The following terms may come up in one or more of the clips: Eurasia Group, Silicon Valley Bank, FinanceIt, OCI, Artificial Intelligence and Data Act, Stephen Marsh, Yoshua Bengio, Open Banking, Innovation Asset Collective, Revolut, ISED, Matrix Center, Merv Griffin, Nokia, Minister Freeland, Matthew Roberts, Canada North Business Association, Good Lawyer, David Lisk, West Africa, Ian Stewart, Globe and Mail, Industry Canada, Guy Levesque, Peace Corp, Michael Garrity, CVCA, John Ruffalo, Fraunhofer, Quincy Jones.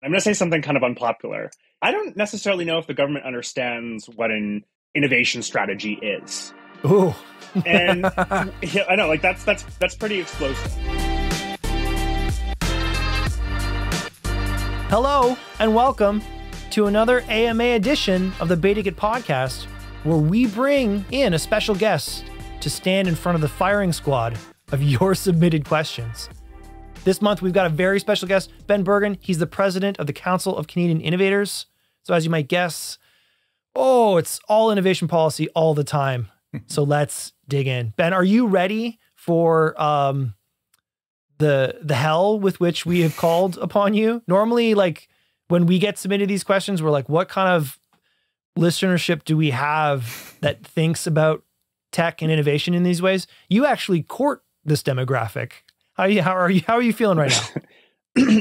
I'm going to say something kind of unpopular. I don't necessarily know if the government understands what an innovation strategy is. Ooh. And yeah, I know, like that's pretty explosive. Hello and welcome to another AMA edition of the BetaKit podcast, where we bring in a special guest to stand in front of the firing squad of your submitted questions. This month, we've got a very special guest, Ben Bergen. He's the president of the Council of Canadian Innovators. So as you might guess, oh, it's all innovation policy all the time. So let's dig in. Ben, are you ready for the hell with which we have called upon you? Normally, like when we get submitted these questions, we're like, what kind of listenership do we have that thinks about tech and innovation in these ways? You actually court this demographic. How are you feeling right now?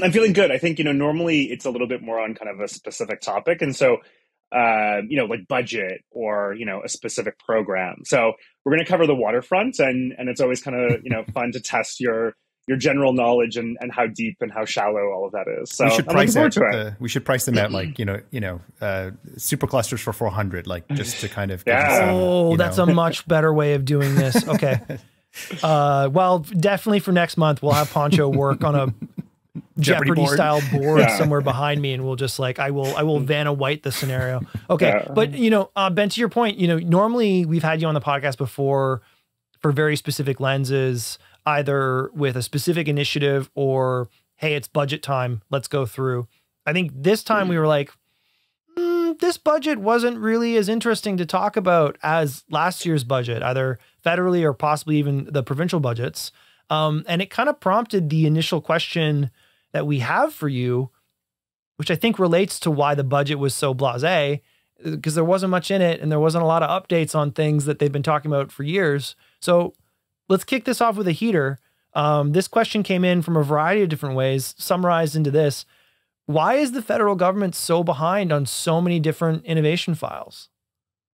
I'm feeling good. I think, you know, normally it's a little bit more on kind of a specific topic. And so, you know, like budget or, you know, a specific program. So we're going to cover the waterfront, and it's always kind of, you know, fun to test your general knowledge and how deep and how shallow all of that is. So we should price out we should price them at like, superclusters for 400, like just to kind of, yeah. Oh, that's a much better way of doing this. Okay. Well, definitely for next month, we'll have Poncho work on a Jeopardy style board somewhere behind me. And we'll just like, I will Vanna White the scenario. Okay. Yeah. But you know, Ben, to your point, you know, normally we've had you on the podcast before for very specific lenses, either with a specific initiative or, hey, it's budget time, let's go through. I think this time we were like, this budget wasn't really as interesting to talk about as last year's budget, either federally or possibly even the provincial budgets. And it kind of prompted the initial question that we have for you, which I think relates to why the budget was so blasé, because there wasn't much in it and there wasn't a lot of updates on things that they've been talking about for years. So let's kick this off with a heater. This question came in from a variety of different ways, summarized into this. Why is the federal government so behind on so many different innovation files?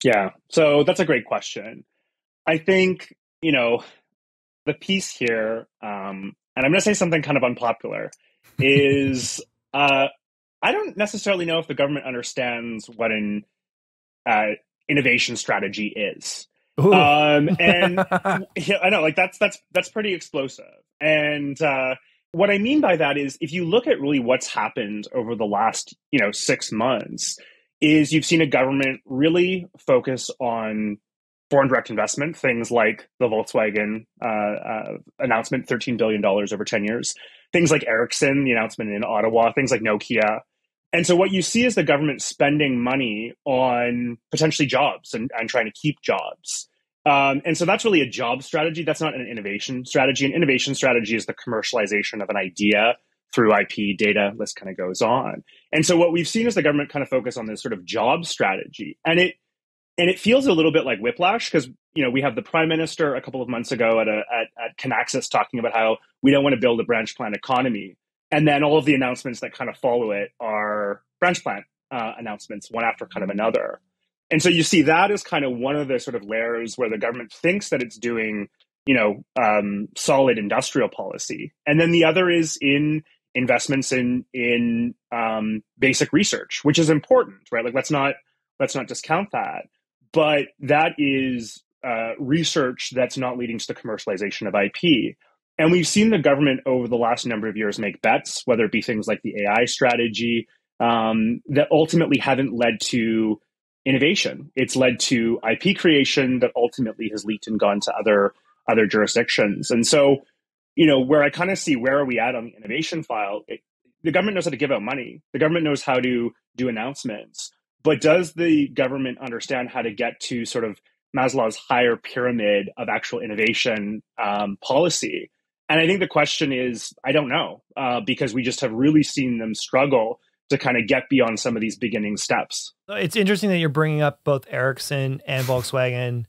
Yeah, so that's a great question. I think, you know, the piece here, and I'm going to say something kind of unpopular, is I don't necessarily know if the government understands what an innovation strategy is. And yeah, I know, like that's pretty explosive. And what I mean by that is, if you look at really what's happened over the last, 6 months, is you've seen a government really focus on foreign direct investment, things like the Volkswagen announcement, $13 billion over 10 years, things like Ericsson, the announcement in Ottawa, things like Nokia. And so what you see is the government spending money on potentially jobs and trying to keep jobs. And so that's really a job strategy. That's not an innovation strategy. An innovation strategy is the commercialization of an idea through IP, data, list kind of goes on. And so what we've seen is the government kind of focus on this sort of job strategy. And it feels a little bit like whiplash because, you know, we have the prime minister a couple of months ago at Canaxis talking about how we don't want to build a branch plant economy. And then all of the announcements that kind of follow it are branch plant announcements, one after kind of another. And so you see that as kind of one of the sort of layers where the government thinks that it's doing, solid industrial policy. And then the other is in investments in basic research, which is important, right? Like let's not discount that, but that is research that's not leading to the commercialization of IP. And we've seen the government over the last number of years make bets, whether it be things like the AI strategy, that ultimately haven't led to innovation. It's led to IP creation that ultimately has leaked and gone to other jurisdictions. And so, where I kind of see where are we at on the innovation file, the government knows how to give out money. The government knows how to do announcements. But does the government understand how to get to sort of Maslow's higher pyramid of actual innovation policy? And I think the question is, I don't know, because we just have really seen them struggle to kind of get beyond some of these beginning steps. It's interesting that you're bringing up both Ericsson and Volkswagen,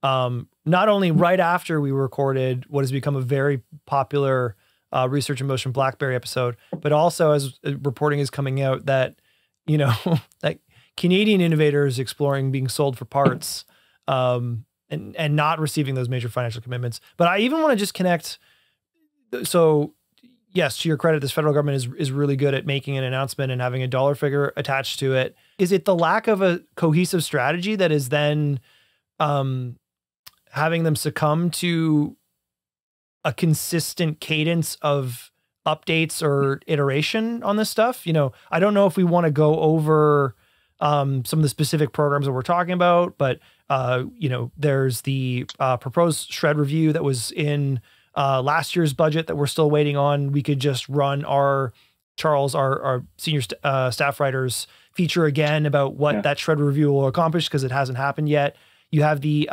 not only right after we recorded what has become a very popular Research in Motion Blackberry episode, but also as reporting is coming out that, that Canadian innovators exploring being sold for parts and not receiving those major financial commitments. But I even want to just connect. So yes, to your credit, this federal government is really good at making an announcement and having a dollar figure attached to it. Is it the lack of a cohesive strategy that is then having them succumb to a consistent cadence of updates or iteration on this stuff? You know, I don't know if we want to go over some of the specific programs that we're talking about, but you know, there's the proposed SR&ED review that was in last year's budget that we're still waiting on. We could just run our Charles, our senior staff writer's feature again about what that SR&ED review will accomplish, because it hasn't happened yet. You have the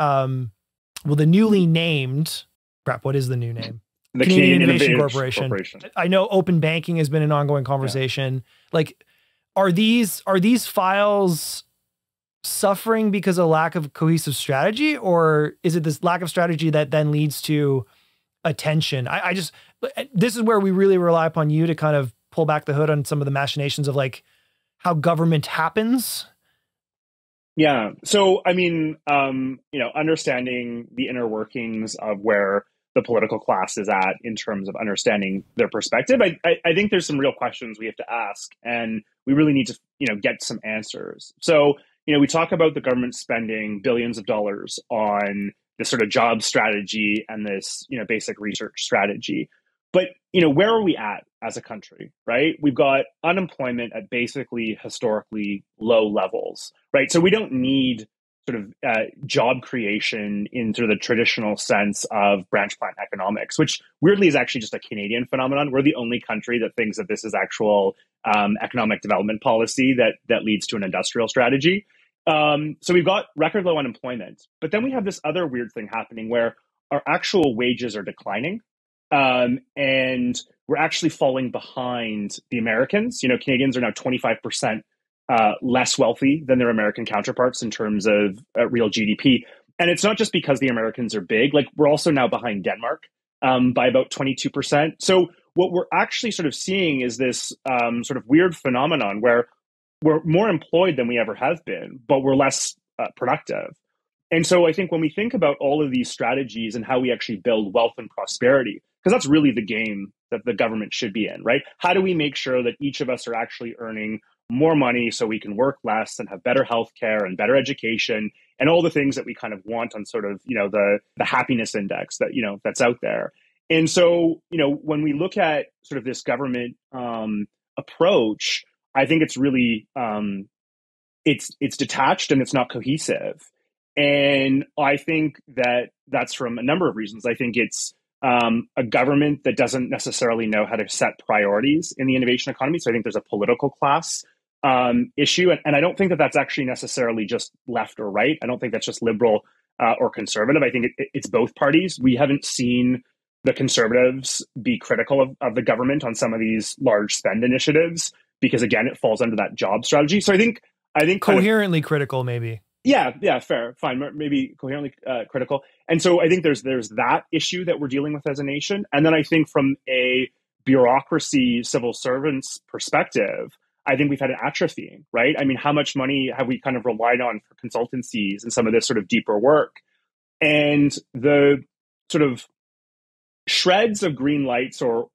well, the newly named crap. What is the new name? The Canadian Innovation Corporation. I know open banking has been an ongoing conversation. Like, are these files suffering because of lack of cohesive strategy, or is it this lack of strategy that then leads to attention? I just, this is where we really rely upon you to kind of pull back the hood on some of the machinations of like how government happens. Yeah. So, I mean, you know, understanding the inner workings of where the political class is at in terms of understanding their perspective, I think there's some real questions we have to ask, and we really need to, you know, get some answers. So, you know, we talk about the government spending billions of dollars on this sort of job strategy and this, you know, basic research strategy. But, you know, where are we at as a country, right? We've got unemployment at basically historically low levels, right? So we don't need sort of job creation in sort of the traditional sense of branch plant economics, which weirdly is actually just a Canadian phenomenon. We're the only country that thinks that this is actual economic development policy that leads to an industrial strategy. So we've got record low unemployment, but then we have this other weird thing happening where our actual wages are declining, and we're actually falling behind the Americans. You know, Canadians are now 25% less wealthy than their American counterparts in terms of real GDP. And it's not just because the Americans are big, like we're also now behind Denmark by about 22%. So what we're actually sort of seeing is this sort of weird phenomenon where we're more employed than we ever have been, but we're less productive. And so I think when we think about all of these strategies and how we actually build wealth and prosperity, because that's really the game that the government should be in, right? How do we make sure that each of us are actually earning more money so we can work less and have better healthcare and better education and all the things that we kind of want on sort of, you know, the happiness index that, you know, that's out there. And so, you know, when we look at sort of this government approach, I think it's really, it's detached and it's not cohesive. And I think that that's from a number of reasons. I think it's a government that doesn't necessarily know how to set priorities in the innovation economy. So I think there's a political class issue. And I don't think that that's actually necessarily just left or right. I don't think that's just liberal or conservative. I think it's both parties. We haven't seen the conservatives be critical of the government on some of these large spend initiatives, because again, it falls under that job strategy. So I think coherently kind of, critical, maybe. Yeah, fair, fine, maybe coherently critical. And so I think there's that issue that we're dealing with as a nation. And then I think from a bureaucracy, civil servants perspective, I think we've had an atrophy, right? I mean, how much money have we kind of relied on for consultancies and some of this sort of deeper work? And the sort of shreds of green lights or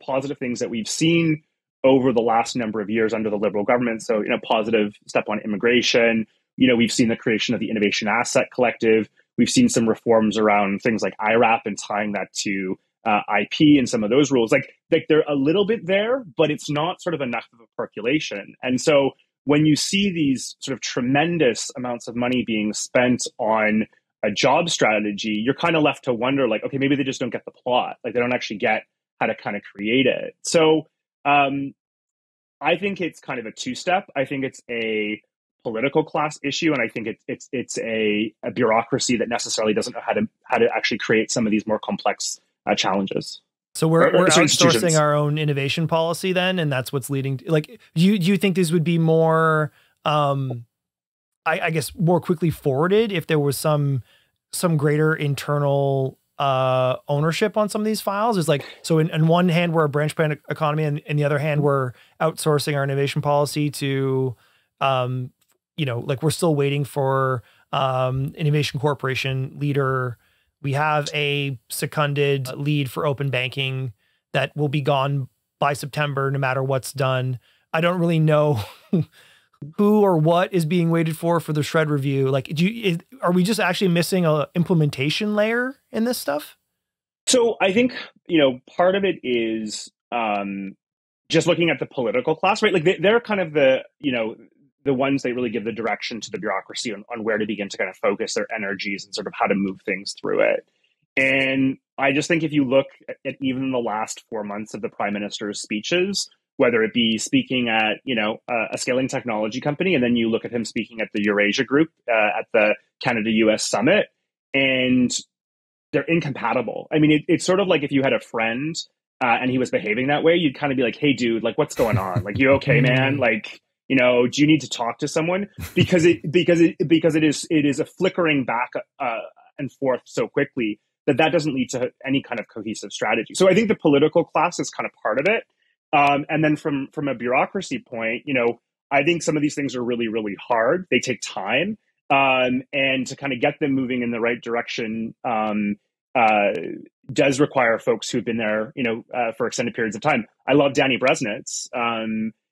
positive things that we've seen over the last number of years under the Liberal government. So, you know, positive step on immigration. You know, we've seen the creation of the Innovation Asset Collective. We've seen some reforms around things like IRAP and tying that to IP and some of those rules. Like they're a little bit there, but it's not sort of enough of a percolation. And so when you see these sort of tremendous amounts of money being spent on a job strategy, you're kind of left to wonder, like, okay, maybe they just don't get the plot. Like they don't actually get how to kind of create it. So I think it's kind of a two-step. I think it's a political class issue, and I think it's a bureaucracy that necessarily doesn't know how to actually create some of these more complex challenges. So we're outsourcing our own innovation policy then, and that's what's leading to, like, do you think these would be more I guess more quickly forwarded if there was some greater internal ownership on some of these files? Is like, so in one hand we're a branch plant economy, and in the other hand we're outsourcing our innovation policy to you know, like we're still waiting for Innovation Corporation leader. We have a seconded lead for open banking that will be gone by September, no matter what's done. I don't really know who or what is being waited for the shred review. Like, are we just actually missing an implementation layer in this stuff? So I think, you know, part of it is just looking at the political class, right? Like they're kind of the, you know, the ones that really give the direction to the bureaucracy on where to begin to kind of focus their energies and sort of how to move things through it. And I just think if you look at even the last 4 months of the prime minister's speeches, whether it be speaking at, you know, a scaling technology company, and then you look at him speaking at the Eurasia Group at the Canada-US summit, and they're incompatible. I mean, it's sort of like if you had a friend and he was behaving that way, you'd kind of be like, hey, dude, like, what's going on? Like, you okay, man? Like, you know, do you need to talk to someone? Because it is a flickering back and forth so quickly that doesn't lead to any kind of cohesive strategy. So I think the political class is kind of part of it. And then from a bureaucracy point, you know, I think some of these things are really, really hard. They take time. And to kind of get them moving in the right direction does require folks who've been there, you know, for extended periods of time. I love Danny Bresnitz,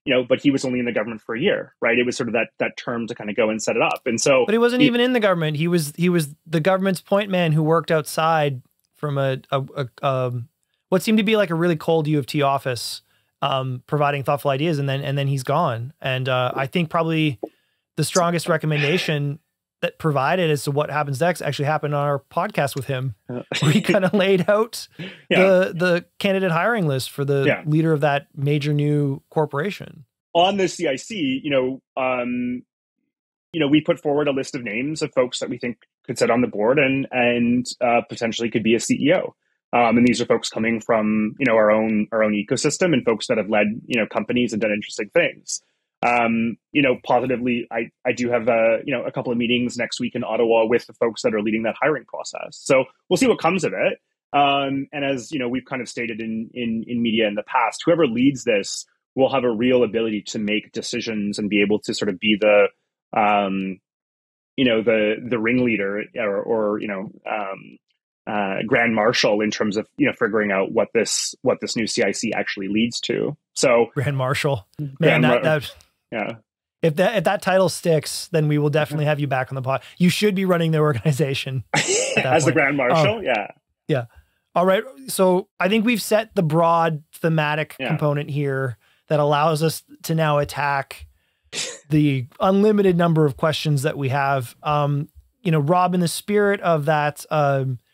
you know, but he was only in the government for a year, right? It was sort of that term to kind of go and set it up. And so, but he wasn't even in the government. He was the government's point man who worked outside from what seemed to be like a really cold U of T office, providing thoughtful ideas. And then he's gone. And I think probably the strongest recommendation that provided as to what happens next actually happened on our podcast with him, where he kind of laid out the candidate hiring list for the leader of that major new corporation. On the CIC, you know, we put forward a list of names of folks that we think could sit on the board and potentially could be a CEO. And these are folks coming from, you know, our own ecosystem and folks that have led, you know, companies and done interesting things. You know, positively, I do have, you know, a couple of meetings next week in Ottawa with the folks that are leading that hiring process. So we'll see what comes of it. And as, you know, we've kind of stated in media in the past, whoever leads this will have a real ability to make decisions and be able to sort of be the, you know, the ringleader or you know, grand marshal in terms of, you know, figuring out what this new CIC actually leads to. So grand marshal, man, yeah. If that title sticks, then we will definitely have you back on the pod. You should be running the organization as the grand marshal. Yeah. All right. So I think we've set the broad thematic component here that allows us to now attack the unlimited number of questions that we have. You know, Rob, in the spirit of that,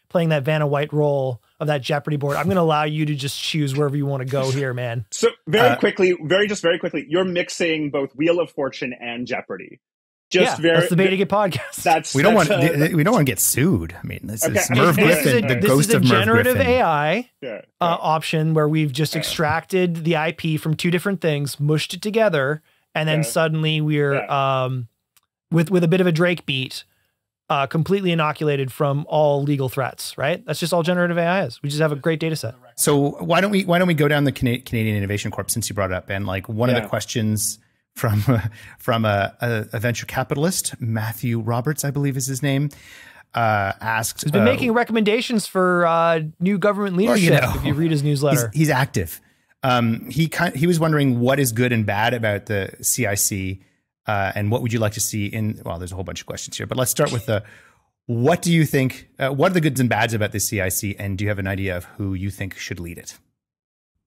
playing that Vanna White role of that Jeopardy board, I'm going to allow you to just choose wherever you want to go here, man. So very quickly, you're mixing both Wheel of Fortune and Jeopardy. Just that's the BetaKit podcast. We don't want to get sued. I mean, this is Merv Griffin, the ghost of Merv Griffin. This is a generative AI option where we've just extracted the IP from two different things, mushed it together, and then suddenly we're with a bit of a Drake beat, completely inoculated from all legal threats, right? That's just all generative AI is. We just have a great data set. So why don't we go down the Canadian Innovation Corp, since you brought it up, Ben? Like, one of the questions from a venture capitalist, Matthew Roberts, I believe is his name, asked... He's been making recommendations for new government leadership, you know, if you read his newsletter. He's active. He was wondering what is good and bad about the CIC. And what would you like to see in, well, there's a whole bunch of questions here, but let's start with what do you think, what are the goods and bads about the CIC? And do you have an idea of who you think should lead it?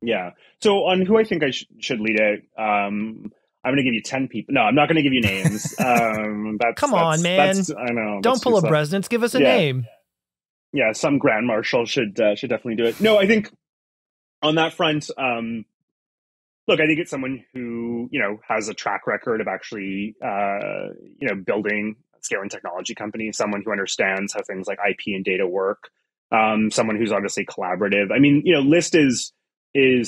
Yeah. So on who I think I should lead it, I'm going to give you 10 people. No, I'm not going to give you names. Come on, man. I know. Don't pull a Bresnitz. Give us a name. Yeah. Some grand marshal should definitely do it. No, I think on that front, look, I think it's someone who, you know, has a track record of actually, you know, building, scaling technology companies, someone who understands how things like IP and data work, someone who's obviously collaborative. I mean, you know, List is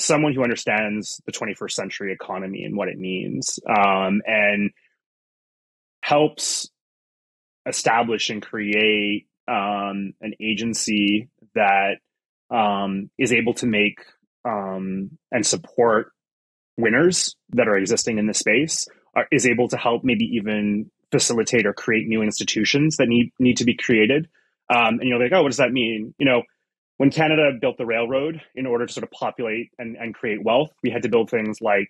someone who understands the 21st century economy and what it means, and helps establish and create an agency that is able to make and support winners that are existing in the space, is able to help maybe even facilitate or create new institutions that need to be created. And you're like, oh, what does that mean? You know, When Canada built the railroad in order to sort of populate and create wealth, we had to build things like,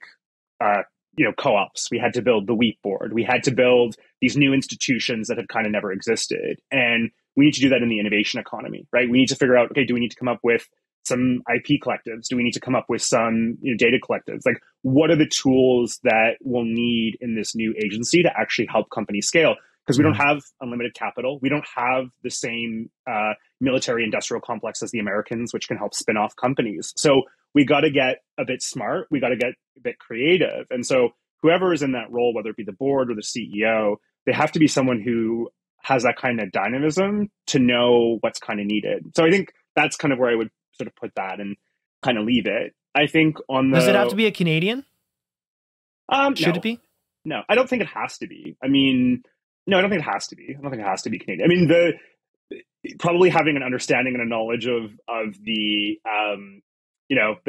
co-ops. We had to build the wheat board. We had to build these new institutions that had kind of never existed. And we need to do that in the innovation economy, right? We need to figure out, okay, do we need to come up with some IP collectives? Do we need to come up with some data collectives? Like, what are the tools that we'll need in this new agency to actually help companies scale? Because we don't have unlimited capital. We don't have the same military industrial complex as the Americans, which can help spin off companies. So we got to get a bit smart. We got to get a bit creative. And so whoever is in that role, whether it be the board or the CEO, they have to be someone who has that kind of dynamism to know what's kind of needed. So I think that's kind of where I would sort of put that and kind of leave it. I think on the... Does it have to be a Canadian? Should it be? No, I don't think it has to be. I mean, no, I don't think it has to be. I don't think it has to be Canadian. I mean, probably having an understanding and a knowledge of the... the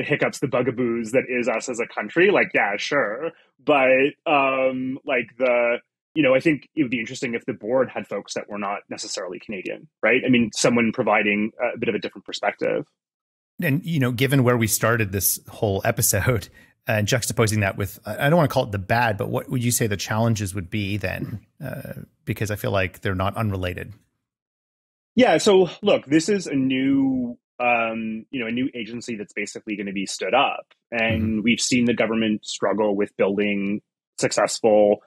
hiccups, the bugaboos that is us as a country, like, yeah, sure. But I think it would be interesting if the board had folks that were not necessarily Canadian, right? I mean, someone providing a bit of a different perspective. And, given where we started this whole episode and juxtaposing that with, I don't want to call it the bad, but what would you say the challenges would be then? Because I feel like they're not unrelated. Yeah. So look, this is a new... a new agency that's basically going to be stood up. And we've seen the government struggle with building successful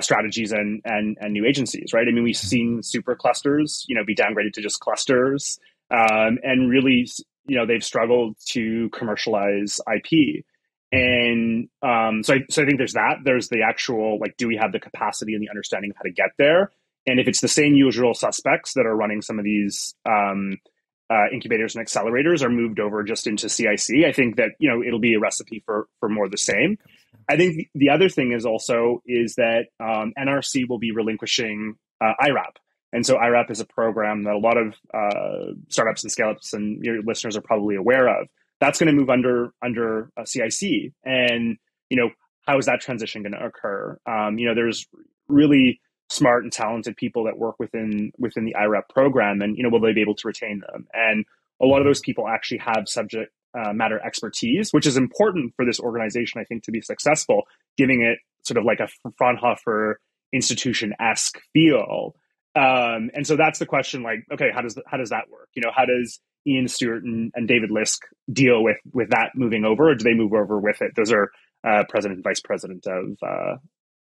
strategies and new agencies, right? I mean, we've seen super clusters, be downgraded to just clusters. And really, they've struggled to commercialize IP. And so I think there's that. There's the actual, like, do we have the capacity and the understanding of how to get there? And if it's the same usual suspects that are running some of these incubators and accelerators are moved over just into CIC, I think that, it'll be a recipe for more of the same. I think the other thing is that NRC will be relinquishing IRAP. And so IRAP is a program that a lot of startups and scale-ups and your listeners are probably aware of. That's going to move under CIC. And, how is that transition going to occur? There's really smart and talented people that work within the IRAP program, and will they be able to retain them? And a lot of those people actually have subject matter expertise, which is important for this organization, I think, to be successful, giving it sort of like a Fraunhofer institution-esque feel. And so that's the question, like, okay, how does that work? How does Ian Stewart and David Lisk deal with that moving over, or do they move over with it? Those are president and vice president of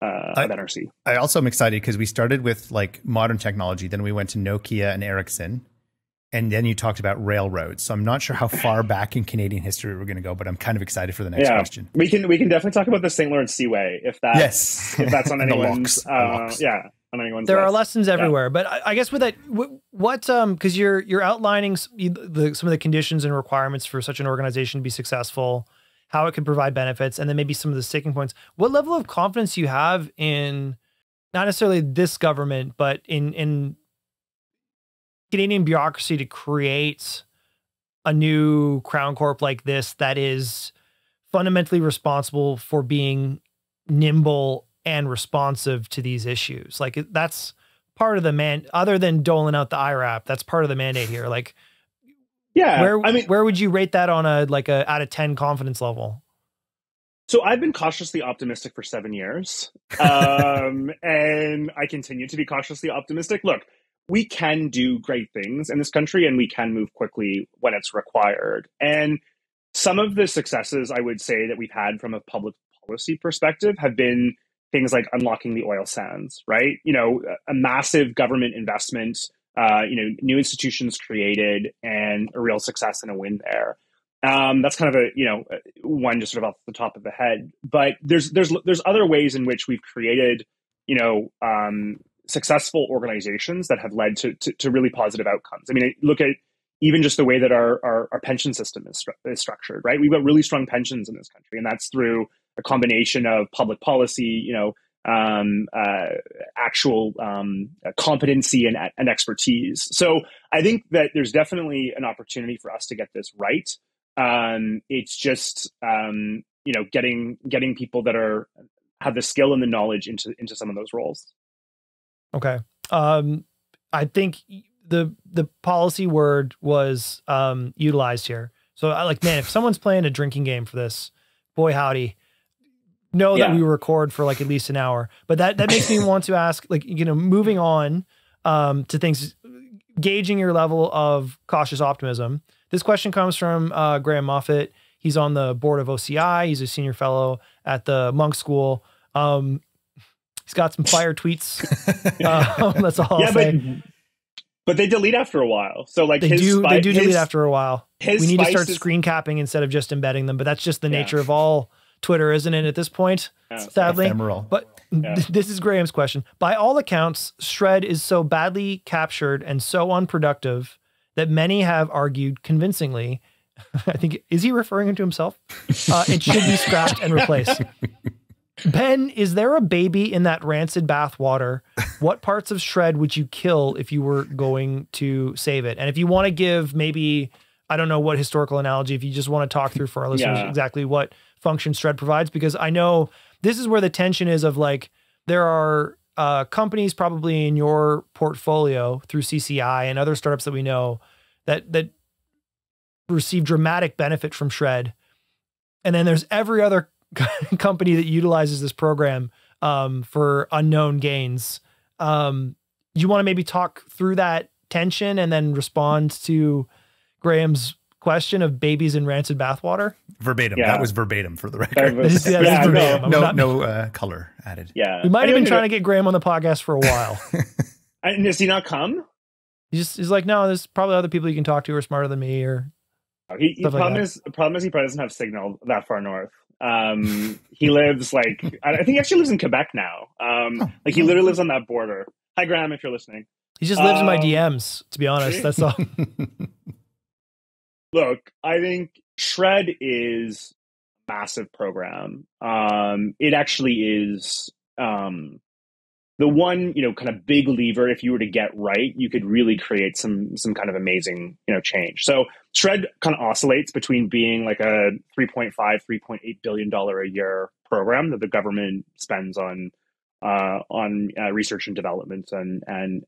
NRC. I also am excited because we started with like modern technology, then we went to Nokia and Ericsson, and then you talked about railroads. So I'm not sure how far back in Canadian history we're going to go, but I'm kind of excited for the next question. We can definitely talk about the St. Lawrence Seaway if that's on anyone's on anyone's. There list. Are lessons everywhere, but I guess with that, because you're outlining some of the conditions and requirements for such an organization to be successful, how it can provide benefits, and then maybe some of the sticking points. What level of confidence do you have in, not necessarily this government, but in Canadian bureaucracy to create a new Crown Corp like this that is fundamentally responsible for being nimble and responsive to these issues? Like, that's part of the mandate, other than doling out the IRAP, that's part of the mandate here. Like, yeah, where would you rate that on a out of 10 confidence level? So I've been cautiously optimistic for 7 years, and I continue to be cautiously optimistic. Look, we can do great things in this country, and we can move quickly when it's required. And some of the successes I would say that we've had from a public policy perspective have been things like unlocking the oil sands, right? A massive government investment. New institutions created and a real success and a win there. That's kind of a, one just sort of off the top of the head, but there's other ways in which we've created, successful organizations that have led to really positive outcomes. I mean, look at even just the way that our pension system is structured, right? We've got really strong pensions in this country, and that's through a combination of public policy, actual competency and expertise. So I think that there's definitely an opportunity for us to get this right. It's just getting people that have the skill and the knowledge into some of those roles. Okay, I think the policy word was utilized here. So I like, man, if someone's playing a drinking game for this, boy, howdy, know that we record for like at least an hour. But that makes me want to ask, like, you know, moving on to things, gauging your level of cautious optimism. This question comes from Graham Moffett. He's on the board of OCI. He's a senior fellow at the Monk School. He's got some fire tweets. That's all I'll say. But they delete after a while. So like they do delete after a while. We need to start screen capping instead of just embedding them. But that's just the nature of all Twitter, isn't it, at this point? Sadly. Ephemeral. But this is Graham's question. By all accounts, SR&ED is so badly captured and so unproductive that many have argued convincingly, I think, is he referring to himself? It should be scrapped and replaced. Ben, is there a baby in that rancid bath water? What parts of SR&ED would you kill if you were going to save it? And if you want to give maybe, I don't know what historical analogy, if you just want to talk through for our listeners exactly what function SR&ED provides, because I know this is where the tension is of like, there are companies probably in your portfolio through CCI and other startups that we know that receive dramatic benefit from SR&ED. And then there's every other company that utilizes this program for unknown gains. You want to maybe talk through that tension and then respond to Graham's question of babies in rancid bathwater? Verbatim. Yeah. That was verbatim for the record. This is verbatim. No color added. Yeah. We might have been trying to get Graham on the podcast for a while. And does he not come? He's like, no, there's probably other people you can talk to who are smarter than me or... The problem is he probably doesn't have signal that far north. He lives like, I think he actually lives in Quebec now. Like he literally lives on that border. Hi, Graham, if you're listening. He just lives in my DMs, to be honest. That's all. Look, I think SR&ED is a massive program. It actually is the one, you know, kind of big lever. If you were to get right, you could really create some kind of amazing, you know, change. So SR&ED kind of oscillates between being like a $3.5–3.8 billion a year program that the government spends on research and development, and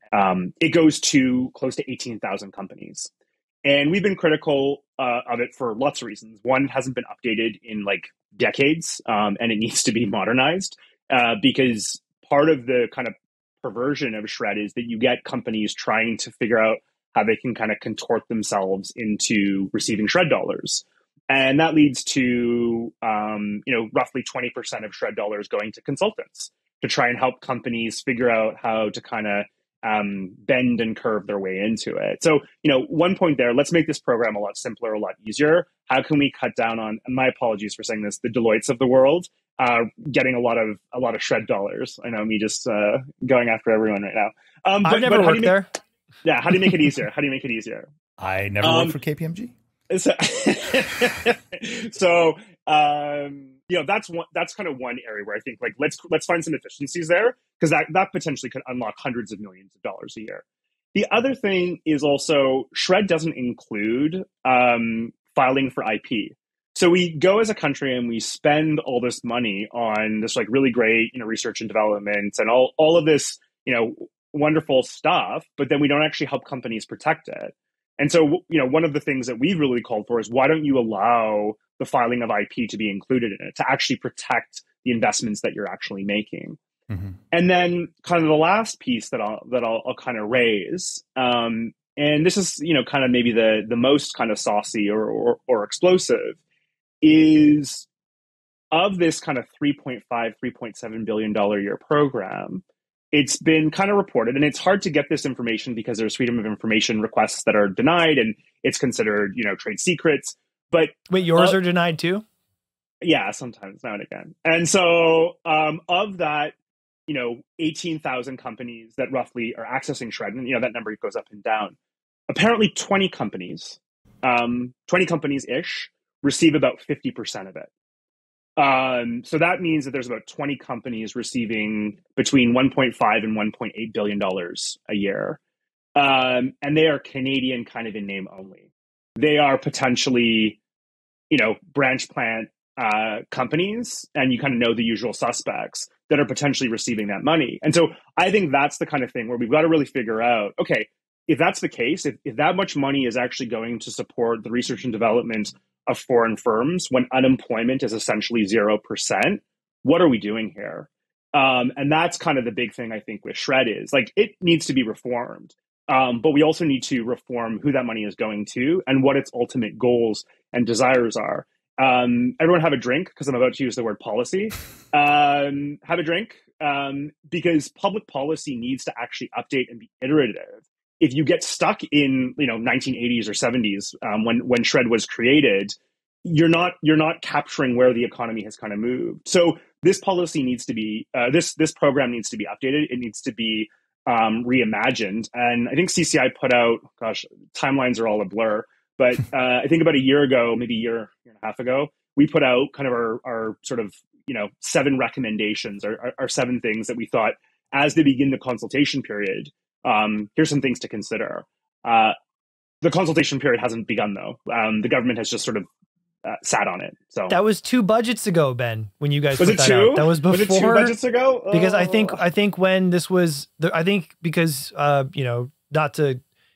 it goes to close to 18,000 companies. And we've been critical of it for lots of reasons. One, it hasn't been updated in like decades, and it needs to be modernized because part of the kind of perversion of SR&ED is that you get companies trying to figure out how they can kind of contort themselves into receiving SR&ED dollars. And that leads to, you know, roughly 20% of SR&ED dollars going to consultants to try and help companies figure out how to kind of bend and curve their way into it. So, you know, one point there, let's make this program a lot simpler, a lot easier. How can we cut down on, and my apologies for saying this, the Deloittes of the world, getting a lot of SR&ED dollars. I know, me just going after everyone right now. I've never worked there. Yeah, how do you make it easier? How do you make it easier? I never worked for KPMG. So you know, that's one. That's kind of one area where I think, like, let's find some efficiencies there, because that potentially could unlock hundreds of millions of dollars a year. The other thing is also SR&ED doesn't include filing for IP. So we go as a country and we spend all this money on this like really great, you know, research and development and all of this, you know, wonderful stuff, but then we don't actually help companies protect it. And so, you know, one of the things that we've really called for is, why don't you allow the filing of IP to be included in it, to actually protect the investments that you're actually making? Mm-hmm. And then kind of the last piece that I'll kind of raise, and this is, you know, kind of maybe the most kind of saucy or explosive, is of this kind of $3.5–3.7 billion year program, it's been kind of reported, and it's hard to get this information because there's freedom of information requests that are denied, and it's considered, you know, trade secrets. But wait, yours are denied too? Yeah, sometimes, now and again. And so of that, you know, 18,000 companies that roughly are accessing SR&ED, and, you know, that number goes up and down. Apparently 20 companies, 20 companies-ish, receive about 50% of it. So that means that there's about 20 companies receiving between $1.5 and $1.8 billion a year. And they are Canadian kind of in name only. They are potentially, you know, branch plant companies, and you kind of know the usual suspects that are potentially receiving that money. And so I think that's the kind of thing where we've got to really figure out, okay, if that's the case, if that much money is actually going to support the research and development of foreign firms when unemployment is essentially 0%, what are we doing here? And that's kind of the big thing, I think, with SR&ED is like it needs to be reformed. But we also need to reform who that money is going to and what its ultimate goals and desires are. Everyone have a drink, because I'm about to use the word policy. Have a drink, because public policy needs to actually update and be iterative. If you get stuck in 1980s or 70s when SR&ED was created, you're not capturing where the economy has kind of moved. So this policy needs to be this program needs to be updated. It needs to be reimagined. And I think CCI put out, gosh, timelines are all a blur, but I think about a year ago, maybe a year and a half ago, we put out kind of our sort of, 7 recommendations or our 7 things that we thought as they begin the consultation period, here's some things to consider. The consultation period hasn't begun though. The government has just sort of sat on it. So that was 2 budgets ago, Ben, when you guys was put it that two? Out. That was before. Was it 2 budgets ago? Oh. Because I think when this was, not to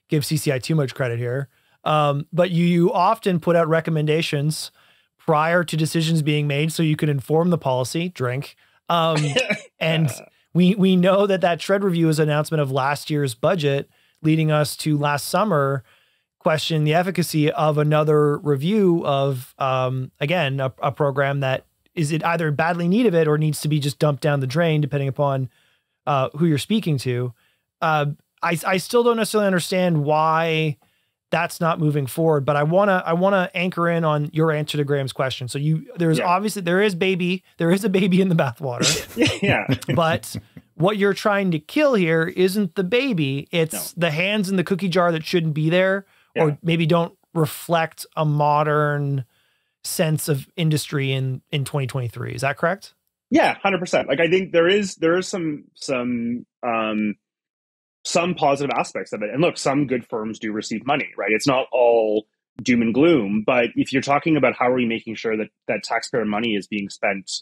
give CCI too much credit here, but you often put out recommendations prior to decisions being made so you can inform the policy. Drink. And we know that SR&ED review is an announcement of last year's budget, leading us to last summer question the efficacy of another review of, again, a program that is it either badly in need of it or needs to be just dumped down the drain, depending upon who you're speaking to. I still don't necessarily understand why that's not moving forward, but I wanna anchor in on your answer to Graham's question. So obviously there is a baby in the bathwater. Yeah, but what you're trying to kill here isn't the baby; it's the hands in the cookie jar that shouldn't be there. Yeah. Or maybe don't reflect a modern sense of industry in 2023. Is that correct? Yeah, 100%. Like I think there is some positive aspects of it. And look, some good firms do receive money, right? It's not all doom and gloom. But if you're talking about how are we making sure that taxpayer money is being spent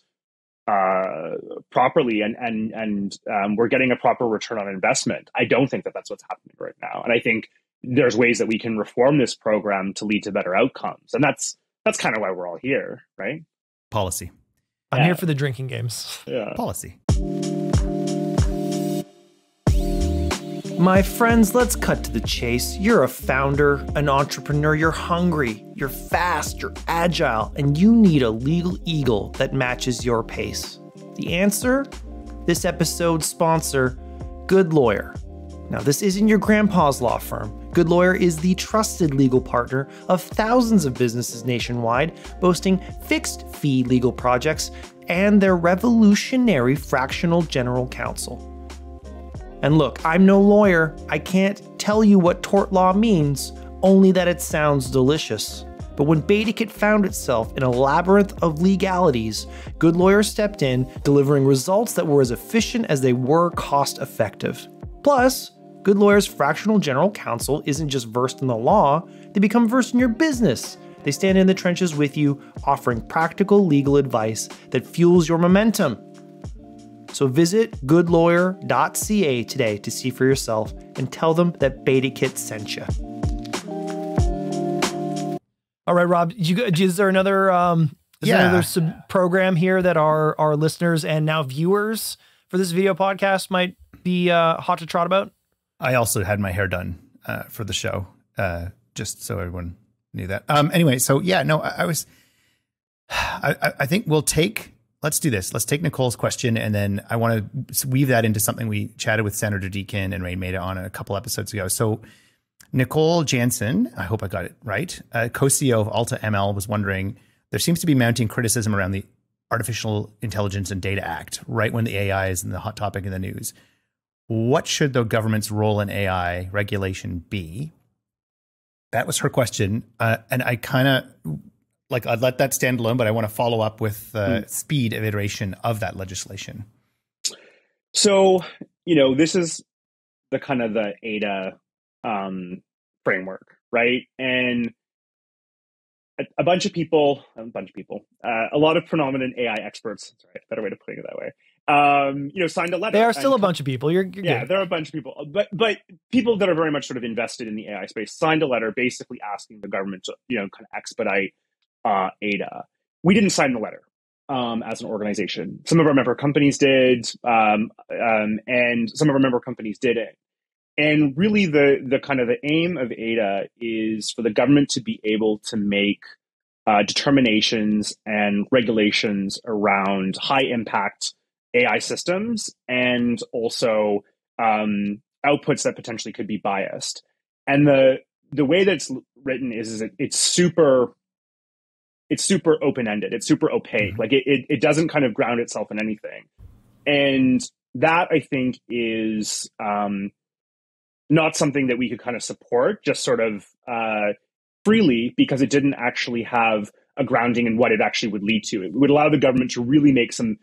properly and we're getting a proper return on investment, I don't think that's what's happening right now. And I think there's ways that we can reform this program to lead to better outcomes. And that's kind of why we're all here, right? Policy. I'm here for the drinking games. Yeah. Policy. My friends, let's cut to the chase. You're a founder, an entrepreneur, you're hungry, you're fast, you're agile, and you need a legal eagle that matches your pace. The answer? This episode's sponsor, Good Lawyer. Now, this isn't your grandpa's law firm. Good Lawyer is the trusted legal partner of thousands of businesses nationwide, boasting fixed-fee legal projects and their revolutionary fractional general counsel. And look, I'm no lawyer. I can't tell you what tort law means, only that it sounds delicious. But when BetaKit found itself in a labyrinth of legalities, Good Lawyer stepped in, delivering results that were as efficient as they were cost-effective. Plus, Good Lawyer's fractional general counsel isn't just versed in the law, they become versed in your business. They stand in the trenches with you, offering practical legal advice that fuels your momentum. So visit goodlawyer.ca today to see for yourself and tell them that BetaKit sent you. All right, Rob, is there another program here that our listeners and now viewers for this video podcast might be hot to trot about? I also had my hair done for the show, just so everyone knew that. Anyway, so yeah, no, I think we'll take, let's do this. Let's take Nicole's question, and then I want to weave that into something we chatted with Senator Deacon and Rain Maida on a couple episodes ago. So Nicole Jansen, I hope I got it right, co-CEO of AltaML, was wondering, there seems to be mounting criticism around the Artificial Intelligence and Data Act, right when the AI is in the hot topic in the news. What should the government's role in AI regulation be? That was her question. And I kind of, like, I'd let that stand alone, but I want to follow up with the speed of iteration of that legislation. So, this is the kind of the ADA framework, right? And a lot of prominent AI experts, sorry, better way to put it that way, signed a letter. There are still a bunch of people. You're good. There are a bunch of people, but people that are very much sort of invested in the AI space signed a letter basically asking the government to, kind of expedite ADA. We didn't sign the letter as an organization. Some of our member companies did, and some of our member companies didn't. And really, the kind of the aim of ADA is for the government to be able to make determinations and regulations around high impact AI systems and also outputs that potentially could be biased. And the way that it's written is it's super open ended. It's super opaque. Like it doesn't kind of ground itself in anything. And that, I think, is not something that we could kind of support just sort of freely, because it didn't actually have a grounding in what it actually would lead to. It would allow the government to really make some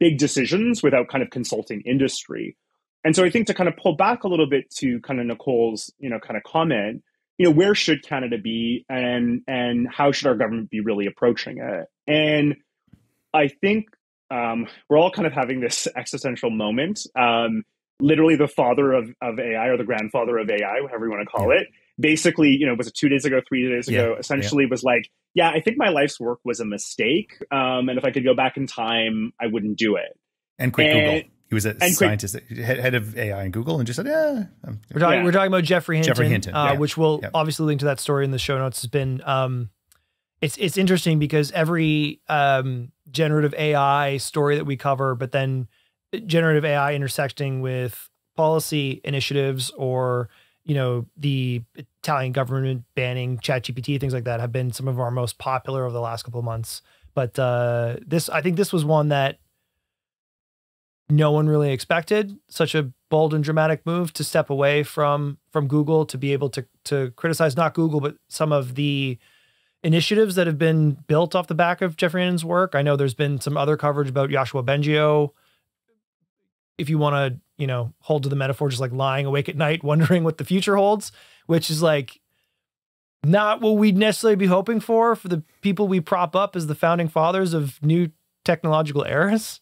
big decisions without kind of consulting industry. And so I think to kind of pull back a little bit to kind of Nicole's, kind of comment, where should Canada be and how should our government be really approaching it? And I think we're all kind of having this existential moment. Literally the father of AI, or the grandfather of AI, whatever you want to call it, basically, was it 2 days ago, 3 days ago, essentially was like, yeah, I think my life's work was a mistake. And if I could go back in time, I wouldn't do it. And quit Google. He was a scientist, head of AI in Google, and just said, We're talking about Jeffrey Hinton, which will obviously link to that story in the show notes. Has been, it's interesting because every generative AI story that we cover, but then generative AI intersecting with policy initiatives or, the Italian government banning ChatGPT, things like that have been some of our most popular over the last couple of months. But I think this was one that no one really expected, such a bold and dramatic move to step away from Google, to be able to criticize not Google, but some of the initiatives that have been built off the back of Jeffrey Hinton's work. I know there's been some other coverage about Yoshua Bengio. If you want to, hold to the metaphor, just like lying awake at night, wondering what the future holds, which is like not what we'd necessarily be hoping for the people we prop up as the founding fathers of new technological eras.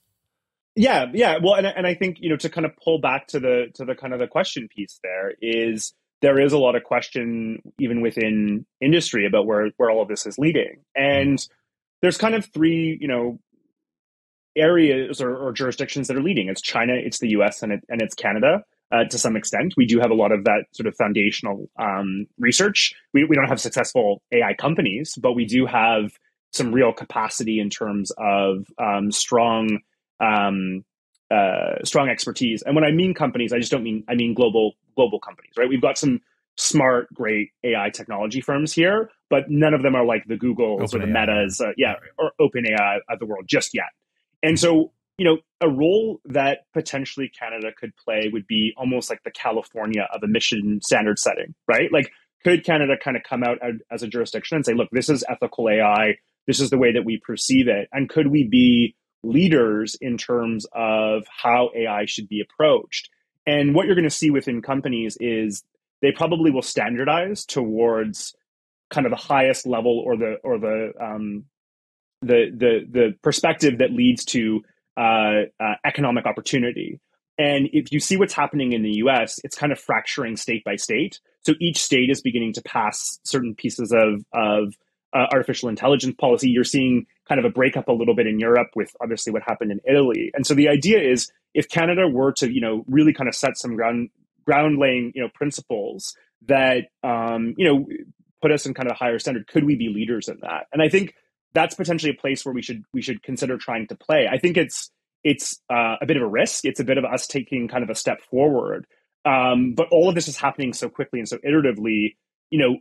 Yeah. Yeah. Well, and I think, to kind of pull back to the kind of the question piece, there is a lot of question even within industry about where all of this is leading. And there's kind of three, areas or jurisdictions that are leading. It's China, it's the US, and it's Canada to some extent. We do have a lot of that sort of foundational research. We don't have successful AI companies, but we do have some real capacity in terms of strong expertise. And when I mean companies, I mean global companies, right? We've got some smart, great AI technology firms here, but none of them are like the Googles or the Metas, or OpenAI of the world just yet. And so, a role that potentially Canada could play would be almost like the California of emission standard setting, right? Like, could Canada kind of come out as a jurisdiction and say, look, this is ethical AI. This is the way that we perceive it. And could we be leaders in terms of how AI should be approached? And what you're going to see within companies is they probably will standardize towards kind of the highest level or the perspective that leads to economic opportunity. And if you see what's happening in the US, it's kind of fracturing state by state. So each state is beginning to pass certain pieces of artificial intelligence policy. You're seeing kind of a breakup a little bit in Europe with obviously what happened in Italy. And so the idea is, if Canada were to, really kind of set some ground laying, principles that, put us in kind of a higher standard, could we be leaders in that? And I think that's potentially a place where we should consider trying to play. I think it's a bit of a risk. It's a bit of us taking kind of a step forward. But all of this is happening so quickly and so iteratively.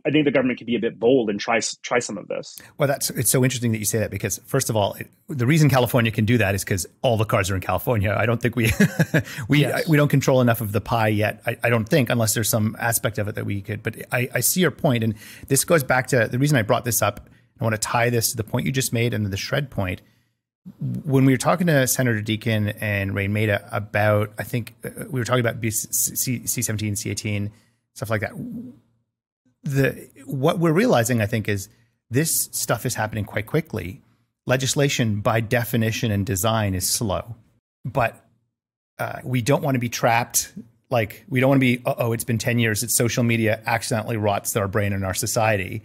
I think the government could be a bit bold and try some of this. Well, it's so interesting that you say that, because first of all, the reason California can do that is because all the cards are in California. I don't think we don't control enough of the pie yet. I don't think, unless there's some aspect of it that we could. But I see your point, and this goes back to the reason I brought this up. I want to tie this to the point you just made and the shred point. When we were talking to Senator Deacon and Rain Maida about, I think we were talking about C-17, C-18, stuff like that. What we're realizing, I think, is this stuff is happening quite quickly. Legislation, by definition and design, is slow. But we don't want to be trapped. Like, we don't want to be, oh, it's been 10 years. It's social media accidentally rots our brain and our society.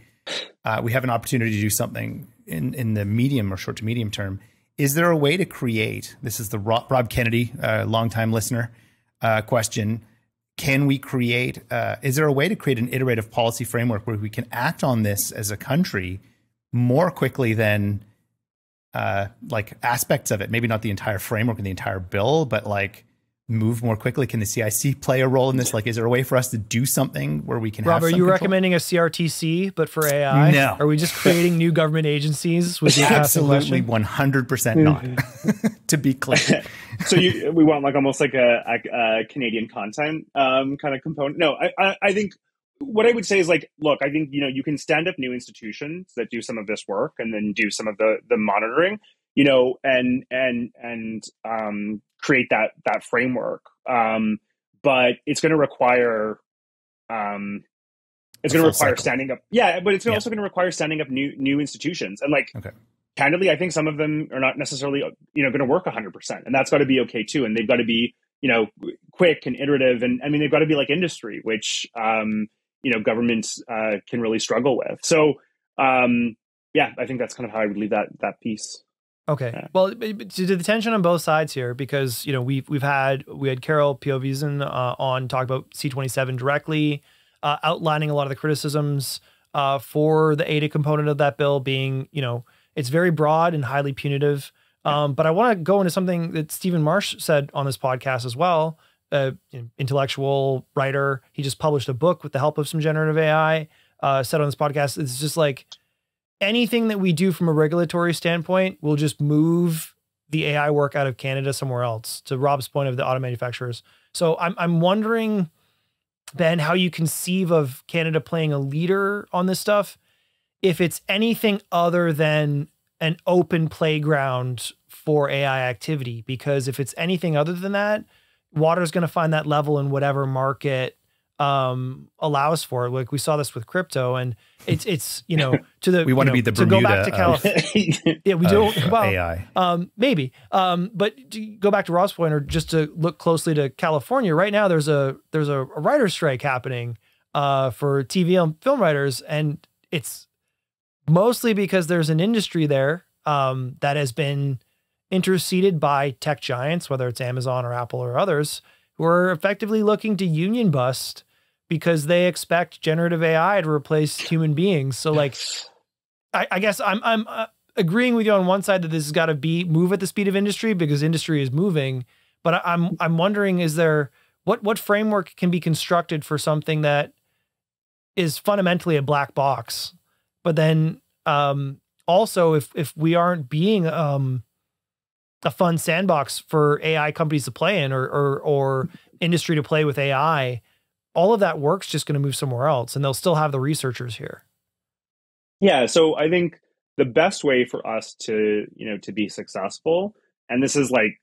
We have an opportunity to do something in the medium or short to medium term. Is there a way to create, this is the Rob Kennedy, longtime listener question. Can we create, is there a way to create an iterative policy framework where we can act on this as a country more quickly than like aspects of it? Maybe not the entire framework and the entire bill, but like move more quickly. Can the CIC play a role in this? Like, is there a way for us to do something where we can Rob, have some control? Recommending a CRTC, but for AI? No. Are we just creating new government agencies? With absolutely 100% not, to be clear. So we want like almost like a Canadian content kind of component. No, I think what I would say is like, look, I think, you know, you can stand up new institutions that do some of this work and then do some of the monitoring, you know, and create that framework. But it's going to require, it's going to require standing up. Yeah. But it's also going to require standing up new institutions. And like, candidly, I think some of them are not necessarily, you know, going to work 100%, and that's got to be okay too. And they've got to be, you know, quick and iterative. And I mean, they've got to be like industry, which, you know, governments can really struggle with. So yeah, I think that's kind of how I would leave that piece. Okay. Well, to the tension on both sides here, because, you know, we had Carol Piovizan on talk about C27 directly, outlining a lot of the criticisms for the ADA component of that bill being, you know, it's very broad and highly punitive. But I want to go into something that Stephen Marsh said on this podcast as well, intellectual writer. He just published a book with the help of some generative AI, said on this podcast. It's just like, anything that we do from a regulatory standpoint will just move the AI work out of Canada somewhere else, to Rob's point of the auto manufacturers. So I'm wondering, Ben, how you conceive of Canada playing a leader on this stuff, if it's anything other than an open playground for AI activity, because if it's anything other than that, water's going to find that level in whatever market allows for it. Like we saw this with crypto, and it's, you know, to the, we want to be the Bermuda, go back to California. Yeah, we don't, well, AI. Maybe, but to go back to Rob's point, or just to look closely to California right now, there's a writer strike happening, for TV and film writers. And it's mostly because there's an industry there, that has been interceded by tech giants, whether it's Amazon or Apple or others, who are effectively looking to union bust because they expect generative AI to replace human beings. So like, I guess I'm agreeing with you on one side that this has got to be move at the speed of industry, because industry is moving. But I'm wondering, is there, what framework can be constructed for something that is fundamentally a black box? But then also if we aren't being, a fun sandbox for AI companies to play in, or industry to play with AI, all of that work's just going to move somewhere else, and they'll still have the researchers here. Yeah. So I think the best way for us to, you know, to be successful, and this is like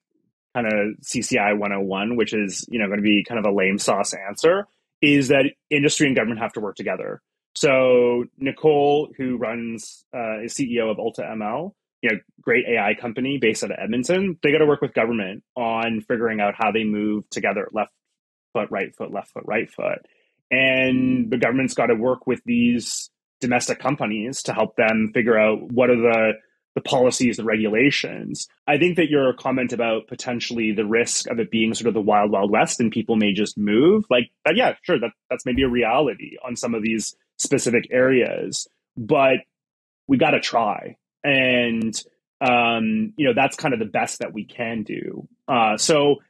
kind of CCI 101, which is, you know, going to be kind of a lame sauce answer, is that industry and government have to work together. So Nicole, who runs, is CEO of AltaML, you know, great AI company based out of Edmonton, they got to work with government on figuring out how they move together, left foot, right foot. And the government's got to work with these domestic companies to help them figure out what are the policies, the regulations. I think that your comment about potentially the risk of it being sort of the wild, wild west and people may just move, like, yeah, sure, that's maybe a reality on some of these specific areas, but we got to try. And, you know, that's kind of the best that we can do. So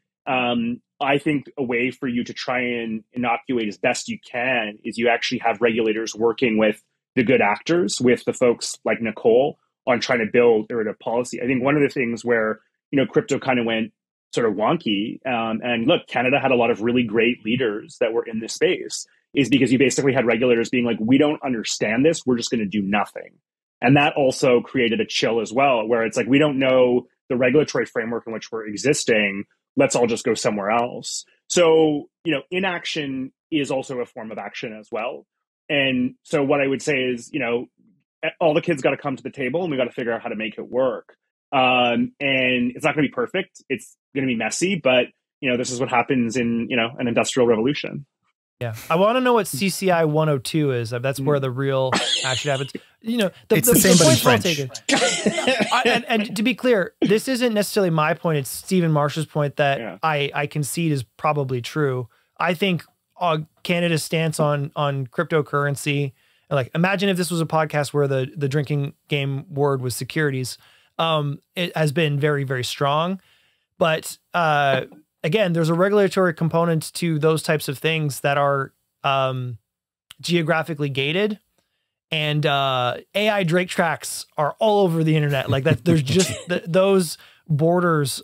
I think a way for you to try and inoculate as best you can is you actually have regulators working with the good actors, with the folks like Nicole, on trying to build iterative policy. I think one of the things where, you know, crypto kind of went sort of wonky, and look, Canada had a lot of really great leaders that were in this space, is because you basically had regulators being like, we don't understand this, we're just going to do nothing. And that also created a chill as well, where it's like, we don't know the regulatory framework in which we're existing. Let's all just go somewhere else. So, you know, inaction is also a form of action as well. And so what I would say is, you know, all the kids got to come to the table, and we got to figure out how to make it work. And it's not going to be perfect. It's going to be messy, but you know, this is what happens in, you know, an industrial revolution. Yeah. I want to know what CCI 102 is. That's where the real action happens. You know, it's the same, but in French. And to be clear, this isn't necessarily my point. It's Stephen Marsh's point that I concede is probably true. I think Canada's stance on cryptocurrency, like, imagine if this was a podcast where the drinking game word was securities. It has been very, very strong. But again, there's a regulatory component to those types of things that are geographically gated, and AI Drake tracks are all over the internet. Like that, there's just those borders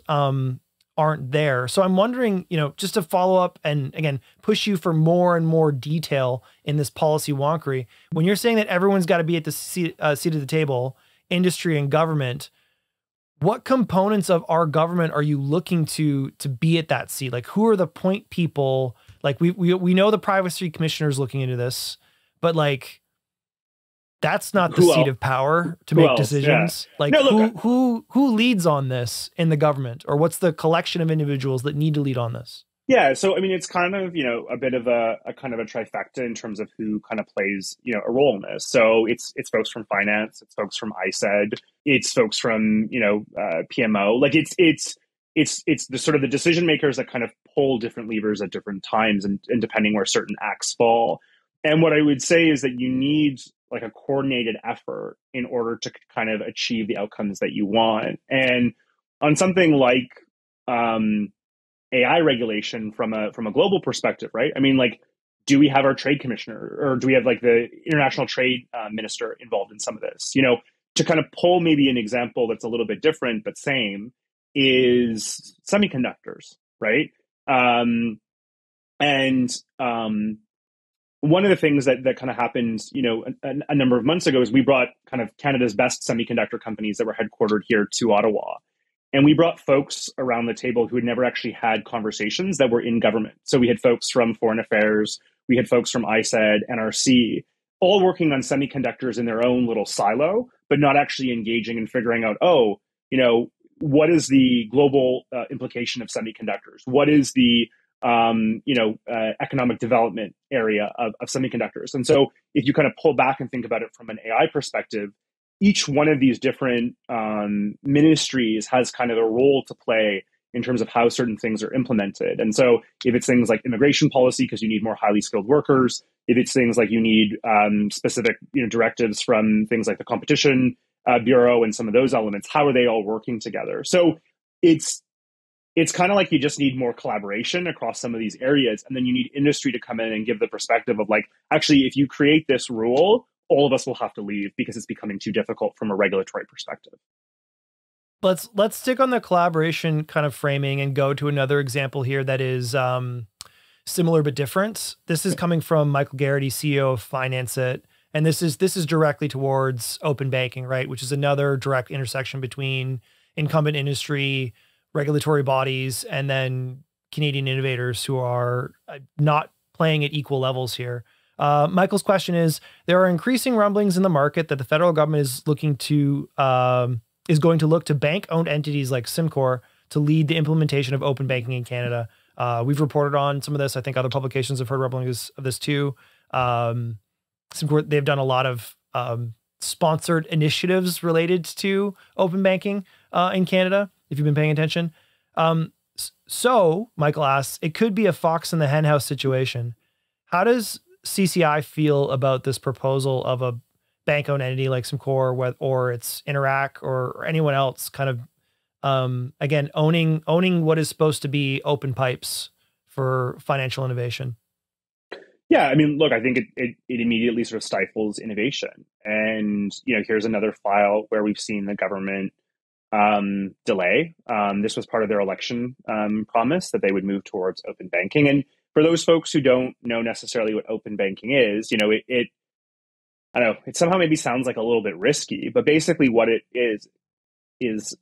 aren't there. So I'm wondering, you know, just to follow up and again, push you for more and more detail in this policy wonkery. When you're saying that everyone's got to be at the seat of the table, industry and government, what components of our government are you looking to be at that seat? Like, who are the point people? Like, we know the privacy commissioner is looking into this, but like, that's not the seat of power to make decisions. Yeah. Like, no, look, who leads on this in the government, or what's the collection of individuals that need to lead on this? Yeah. So, I mean, it's kind of, you know, a bit of a kind of a trifecta in terms of who kind of plays, you know, a role in this. So it's folks from finance, it's folks from ISED, it's folks from, you know, PMO. Like it's the sort of the decision makers that kind of pull different levers at different times and depending where certain acts fall. And what I would say is that you need like a coordinated effort in order to kind of achieve the outcomes that you want. And on something like, AI regulation from a global perspective, right? I mean, like, do we have our trade commissioner, or do we have like the international trade minister involved in some of this? You know, to kind of pull maybe an example that's a little bit different but same is semiconductors, right? One of the things that kind of happened, you know, a number of months ago is we brought kind of Canada's best semiconductor companies that were headquartered here to Ottawa. And we brought folks around the table who had never actually had conversations that were in government. So we had folks from Foreign Affairs, we had folks from ISED, NRC, all working on semiconductors in their own little silo, but not actually engaging and figuring out, oh, you know, what is the global implication of semiconductors? What is the, you know, economic development area of semiconductors? And so if you kind of pull back and think about it from an AI perspective, each one of these different ministries has kind of a role to play in terms of how certain things are implemented. And so if it's things like immigration policy, because you need more highly skilled workers, if it's things like you need specific, you know, directives from things like the Competition Bureau and some of those elements, how are they all working together? So it's kind of like you just need more collaboration across some of these areas. And then you need industry to come in and give the perspective of like, actually, if you create this rule, all of us will have to leave because it's becoming too difficult from a regulatory perspective. Let's stick on the collaboration kind of framing and go to another example here that is similar but different. This is coming from Michael Garrity, CEO of FinanceIt, and this is directly towards open banking, right? Which is another direct intersection between incumbent industry, regulatory bodies, and then Canadian innovators who are not playing at equal levels here. Michael's question is, there are increasing rumblings in the market that the federal government is looking to, is going to look to bank-owned entities like Simcor to lead the implementation of open banking in Canada. We've reported on some of this. I think other publications have heard rumblings of this too. Simcor, they've done a lot of sponsored initiatives related to open banking in Canada, if you've been paying attention. So, Michael asks, it could be a fox in the henhouse situation. How does CCI feel about this proposal of a bank-owned entity like Simcor, or it's Interac, or anyone else kind of, again, owning what is supposed to be open pipes for financial innovation? Yeah, I mean, look, I think it immediately sort of stifles innovation. And, you know, here's another file where we've seen the government delay. This was part of their election promise that they would move towards open banking. And for those folks who don't know necessarily what open banking is, you know, I don't know, it somehow maybe sounds like a little bit risky, but basically what it is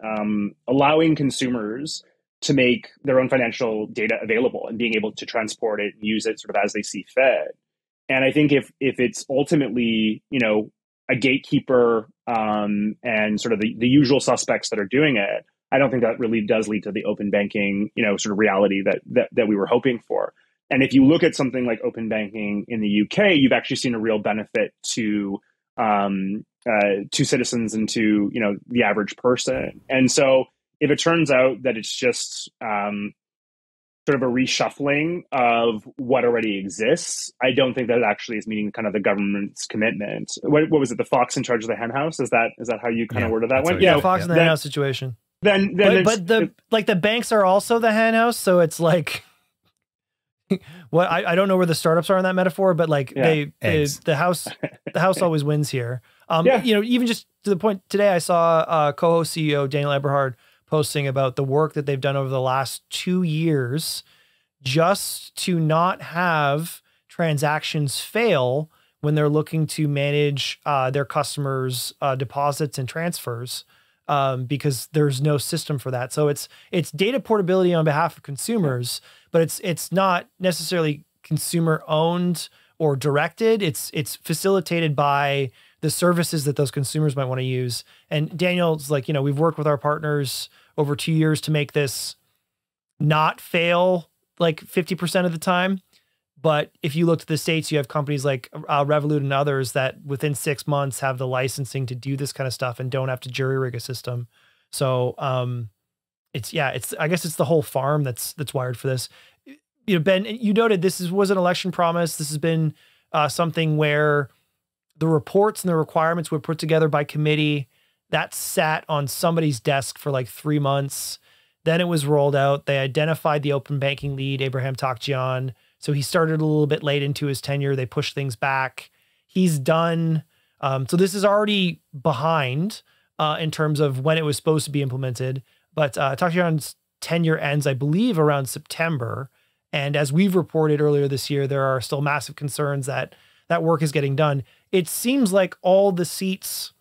allowing consumers to make their own financial data available and being able to transport it and use it sort of as they see fit. And I think if it's ultimately, you know, a gatekeeper and sort of the usual suspects that are doing it, I don't think that really does lead to the open banking, sort of reality that we were hoping for. And if you look at something like open banking in the UK, you've actually seen a real benefit to citizens and to the average person. And so if it turns out that it's just sort of a reshuffling of what already exists, I don't think that actually is meeting kind of the government's commitment. What was it? The fox in charge of the hen house? Is that how you kind of worded that one? Yeah, the fox in the hen house situation. Then but the banks are also the hen house, so it's like. Well, I don't know where the startups are in that metaphor, but like the house always wins here. Even just to the point today, I saw co-host CEO Daniel Eberhard posting about the work that they've done over the last 2 years just to not have transactions fail when they're looking to manage their customers' deposits and transfers, because there's no system for that. So it's data portability on behalf of consumers. But it's not necessarily consumer owned or directed. It's facilitated by the services that those consumers might want to use. And Daniel's like, we've worked with our partners over 2 years to make this not fail like 50% of the time. But if you look to the States, you have companies like Revolut and others that within 6 months have the licensing to do this kind of stuff and don't have to jury rig a system. So, I guess it's the whole farm that's wired for this. Ben, you noted this was an election promise. This has been something where the reports and the requirements were put together by committee that sat on somebody's desk for like 3 months. Then it was rolled out. They identified the open banking lead, Abraham Takjian. So he started a little bit late into his tenure. They pushed things back. He's done. So this is already behind in terms of when it was supposed to be implemented. But Takjian's tenure ends, I believe, around September. And as we've reported earlier this year, there are still massive concerns that that work is getting done. It seems like all the seats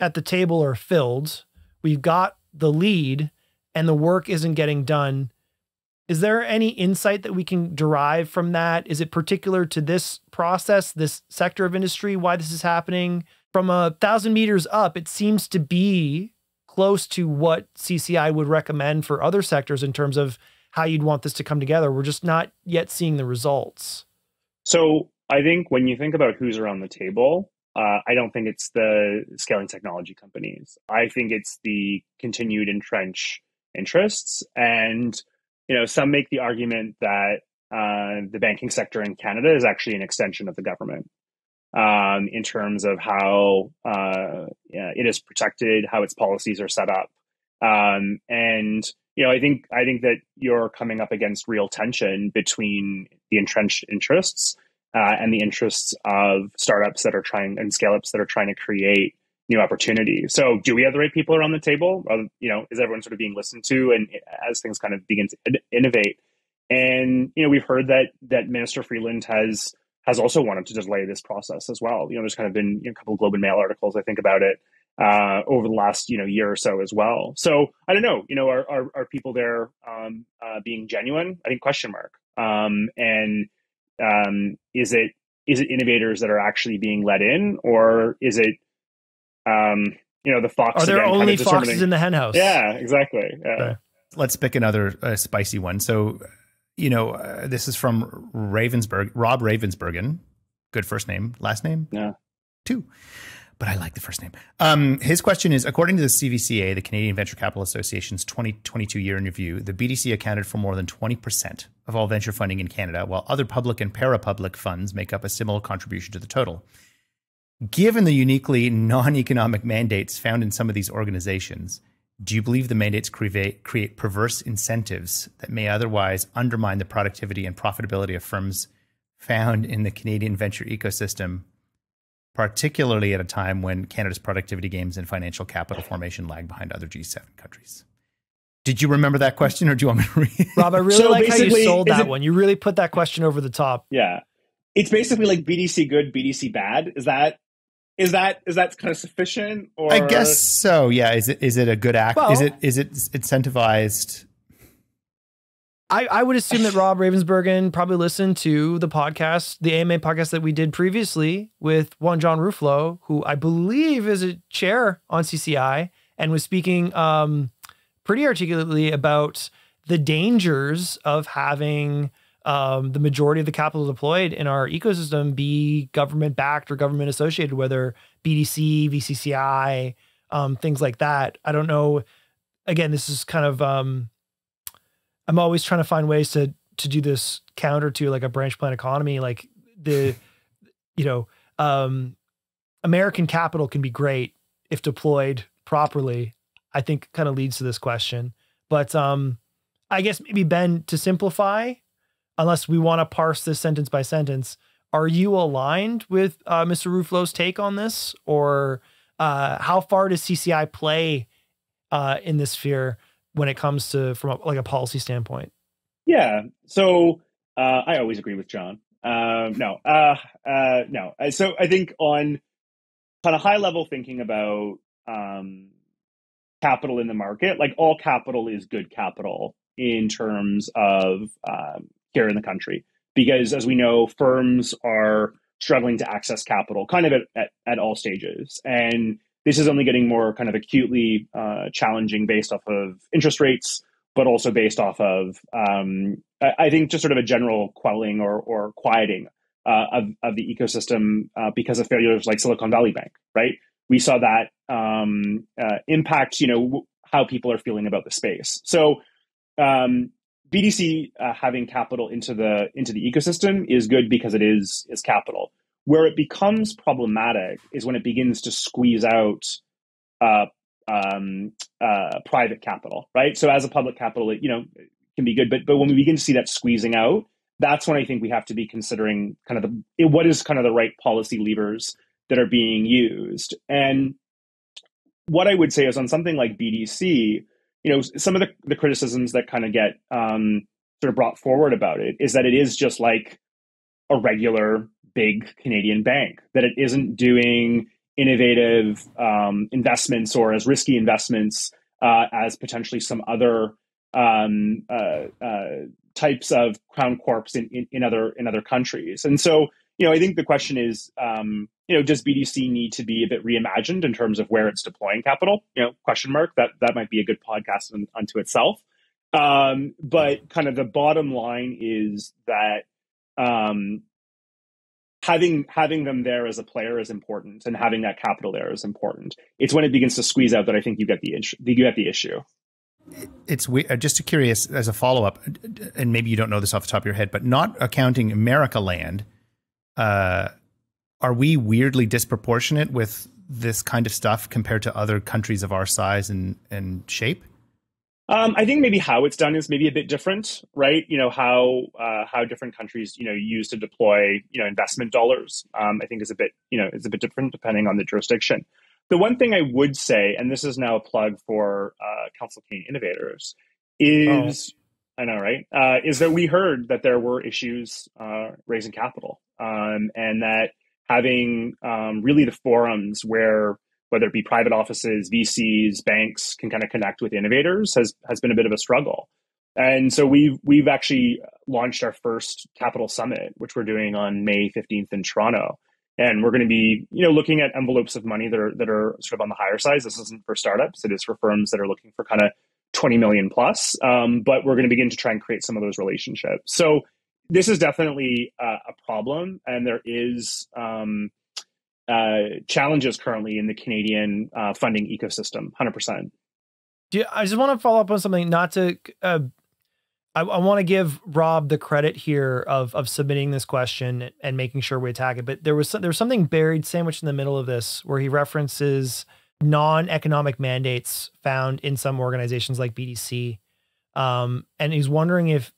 at the table are filled. We've got the lead and the work isn't getting done. Is there any insight that we can derive from that? Is it particular to this process, this sector of industry, why this is happening? From 1,000 meters up, it seems to be close to what CCI would recommend for other sectors in terms of how you'd want this to come together. We're just not yet seeing the results. So I think when you think about who's around the table, I don't think it's the scaling technology companies. I think it's the continued entrenched interests. And, some make the argument that the banking sector in Canada is actually an extension of the government. In terms of how it is protected, how its policies are set up, and I think that you're coming up against real tension between the entrenched interests and the interests of startups that are trying and scale-ups that are trying to create new opportunities. So, do we have the right people around the table? Is everyone sort of being listened to? And as things kind of begin to innovate, and we've heard that Minister Freeland has also wanted to delay this process as well. There's kind of been a couple of Globe and Mail articles, I think, about it over the last year or so as well. So I don't know, are people there being genuine? I think question mark. Is it innovators that are actually being let in, or is it the fox? Are there only kind of foxes in the hen house? Yeah, exactly. Yeah. Okay. Let's pick another spicy one. So. This is from Rob Ravensbergen. Good first name, last name? Yeah. Two. But I like the first name. His question is, according to the CVCA, the Canadian Venture Capital Association's 2022 year in review, the BDC accounted for more than 20% of all venture funding in Canada, while other public and parapublic funds make up a similar contribution to the total. Given the uniquely non-economic mandates found in some of these organizations, do you believe the mandates create perverse incentives that may otherwise undermine the productivity and profitability of firms found in the Canadian venture ecosystem, particularly at a time when Canada's productivity gains and financial capital formation lag behind other G7 countries? Did you remember that question, or do you want me to read it? Rob, I really like how you sold that one. You really put that question over the top. Yeah. It's basically like BDC good, BDC bad. Is that kind of sufficient? Or I guess so. Yeah. Is it a good act? Well, is it incentivized? I would assume that Rob Ravensbergen probably listened to the podcast, the AMA podcast that we did previously with one John Ruffalo, who I believe is a chair on CCI and was speaking pretty articulately about the dangers of having the majority of the capital deployed in our ecosystem be government-backed or government-associated, whether BDC, VCCI, things like that. I don't know. Again, this is kind of, I'm always trying to find ways to do this counter to like a branch plan economy. Like the, you know, American capital can be great if deployed properly, I think kind of leads to this question. But I guess maybe, Ben, to simplify, unless we want to parse this sentence by sentence, are you aligned with Mr. Ruffalo's take on this? Or how far does CCI play in this sphere when it comes to, from a, like a policy standpoint? Yeah. So I always agree with John. So I think on kind of high level thinking about capital in the market, like all capital is good capital in terms of here in the country, because as we know, firms are struggling to access capital kind of at all stages. And this is only getting more kind of acutely challenging based off of interest rates, but also based off of, I think, just sort of a general quelling or quieting of the ecosystem because of failures like Silicon Valley Bank, right? We saw that impact, you know, how people are feeling about the space. So BDC having capital into the ecosystem is good because it is capital. Where it becomes problematic is when it begins to squeeze out private capital, right? So as a public capital, it, you know, can be good, but when we begin to see that squeezing out, that's when I think we have to be considering kind of the, what is kind of the right policy levers that are being used. And what I would say is on something like BDC, you know, some of the criticisms that kind of get sort of brought forward about it is that it is just like a regular big Canadian bank, that it isn't doing innovative investments or as risky investments as potentially some other types of crown corps in other countries. And so, you know, I think the question is, you know, does BDC need to be a bit reimagined in terms of where it's deploying capital? You know, question mark. That might be a good podcast unto itself. But kind of the bottom line is that having them there as a player is important, and having that capital there is important. It's when it begins to squeeze out that I think you get the issue. It's weird. Just curious as a follow up, and maybe you don't know this off the top of your head, but not accounting America Land, are we weirdly disproportionate with this kind of stuff compared to other countries of our size and shape? I think maybe how it's done is maybe a bit different, right? You know, how different countries, you know, use to deploy, you know, investment dollars, I think is a bit, you know, it's a bit different depending on the jurisdiction. The one thing I would say, and this is now a plug for Council of Canadian Innovators, is, I know, right? Is that we heard that there were issues raising capital, and that having really the forums where, whether it be private offices, VCs, banks, can kind of connect with innovators has been a bit of a struggle. And so we've actually launched our first capital summit, which we're doing on May 15th in Toronto. And we're going to be, you know, looking at envelopes of money that are sort of on the higher side. This isn't for startups. It is for firms that are looking for kind of 20 million plus. But we're going to begin to try and create some of those relationships. So this is definitely a problem. And there is... challenges currently in the Canadian funding ecosystem, 100%. Yeah, I just want to follow up on something. Not to, I want to give Rob the credit here of submitting this question and making sure we attack it. But there was something buried, sandwiched in the middle of this, where he references non-economic mandates found in some organizations like BDC, and he's wondering if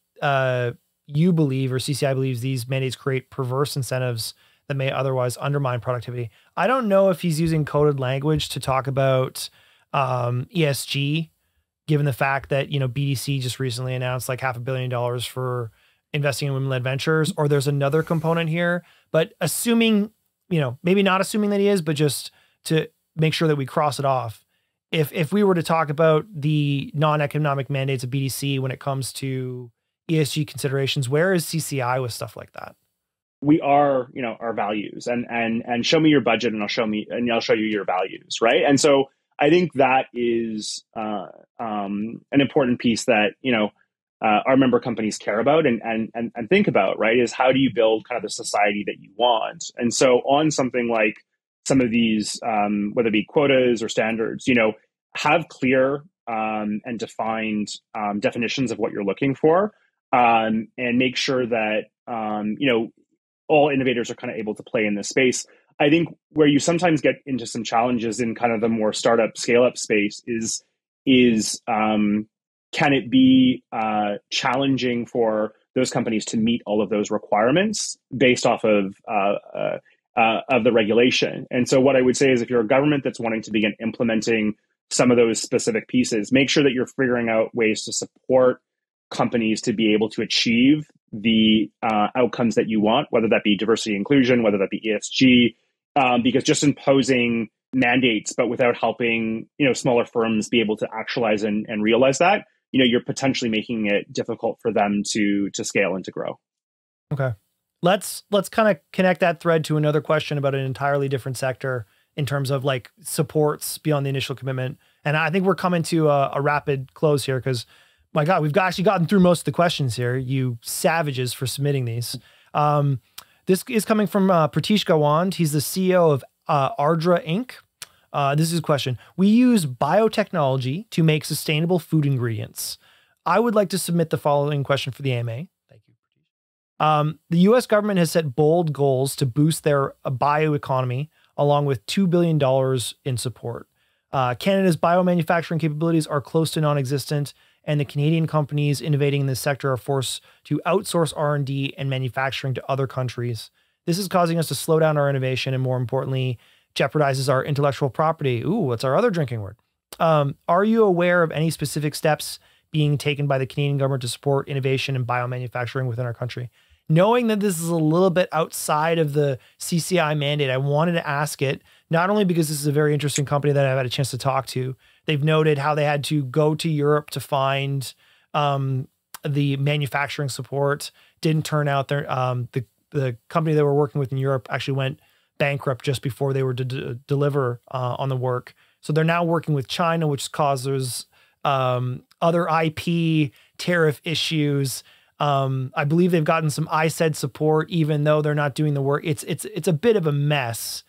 you believe or CCI believes these mandates create perverse incentives that may otherwise undermine productivity. I don't know if he's using coded language to talk about ESG, given the fact that, you know, BDC just recently announced like $500 million for investing in women-led ventures, or there's another component here. But assuming, you know, maybe not assuming that he is, but just to make sure that we cross it off. If we were to talk about the non-economic mandates of BDC when it comes to ESG considerations, where is CCI with stuff like that? We are, you know, our values, and show me your budget, and I'll show you your values, right? And so I think that is an important piece that, you know, our member companies care about and think about, right, is how do you build kind of the society that you want? And so on something like some of these, whether it be quotas or standards, you know, have clear and defined definitions of what you're looking for, and make sure that, you know, all innovators are kind of able to play in this space. I think where you sometimes get into some challenges in kind of the more startup scale up space is can it be challenging for those companies to meet all of those requirements based off of the regulation? And so what I would say is, if you're a government that's wanting to begin implementing some of those specific pieces, make sure that you're figuring out ways to support companies to be able to achieve the outcomes that you want, whether that be diversity inclusion, whether that be ESG, because just imposing mandates but without helping, you know, smaller firms be able to actualize and realize that, you know, you're potentially making it difficult for them to scale and to grow. Okay, let's kind of connect that thread to another question about an entirely different sector in terms of like supports beyond the initial commitment. And I think we're coming to a rapid close here because, my God, we've actually gotten through most of the questions here. You savages for submitting these. This is coming from Pratish Gawand. He's the CEO of Ardra Inc. This is his question. We use biotechnology to make sustainable food ingredients. I would like to submit the following question for the AMA. Thank you, Pratish. The U.S. government has set bold goals to boost their bioeconomy, along with $2 billion in support. Canada's biomanufacturing capabilities are close to non-existent, and the Canadian companies innovating in this sector are forced to outsource R&D and manufacturing to other countries. This is causing us to slow down our innovation and, more importantly, jeopardizes our intellectual property. Ooh, what's our other drinking word? Are you aware of any specific steps being taken by the Canadian government to support innovation and biomanufacturing within our country? Knowing that this is a little bit outside of the CCI mandate, I wanted to ask it, not only because this is a very interesting company that I've had a chance to talk to. They've noted how they had to go to Europe to find the manufacturing support. Didn't turn out there. The company they were working with in Europe actually went bankrupt just before they were to deliver on the work. So they're now working with China, which causes other IP tariff issues. I believe they've gotten some ISED support, even though they're not doing the work. It's a bit of a mess.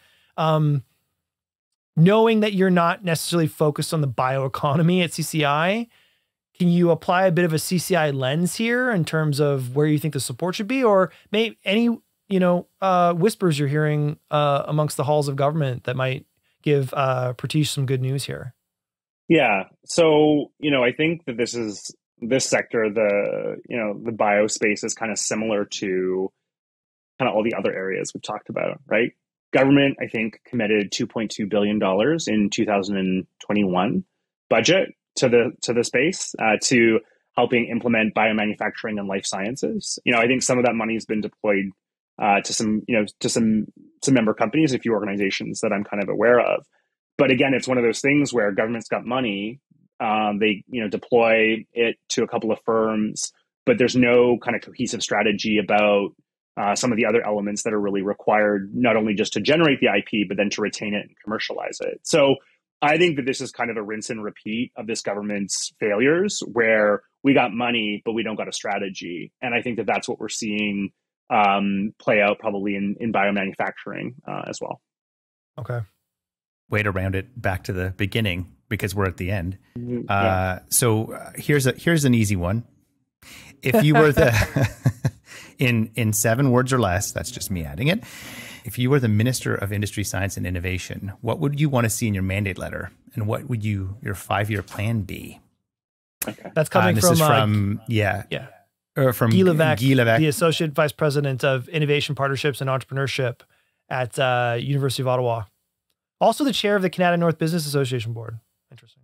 Knowing that you're not necessarily focused on the bioeconomy at CCI, can you apply a bit of a CCI lens here in terms of where you think the support should be, or maybe any, you know, whispers you're hearing amongst the halls of government that might give Pratish some good news here? Yeah. So, you know, I think that this is, this sector, the, you know, the bio space is kind of similar to kind of all the other areas we've talked about, right? Government, I think, committed $2.2 billion in 2021 budget to the space, to helping implement biomanufacturing and life sciences. You know, I think some of that money has been deployed to some member companies, a few organizations that I'm kind of aware of. But again, it's one of those things where government's got money, they, you know, deploy it to a couple of firms, but there's no kind of cohesive strategy about some of the other elements that are really required, not only just to generate the IP, but then to retain it and commercialize it. So I think that this is kind of a rinse and repeat of this government's failures, where we got money, but we don't got a strategy. And I think that that's what we're seeing play out probably in biomanufacturing as well. Okay. Way to round it back to the beginning, because we're at the end. Yeah. So here's an easy one. If you were the... In 7 words or less, that's just me adding it. If you were the Minister of Industry, Science and Innovation, what would you want to see in your mandate letter? And what would your 5-year plan be? Okay. That's coming from Guy Levesque, the Associate Vice President of Innovation Partnerships and Entrepreneurship at University of Ottawa. Also the chair of the Canada North Business Association Board. Interesting.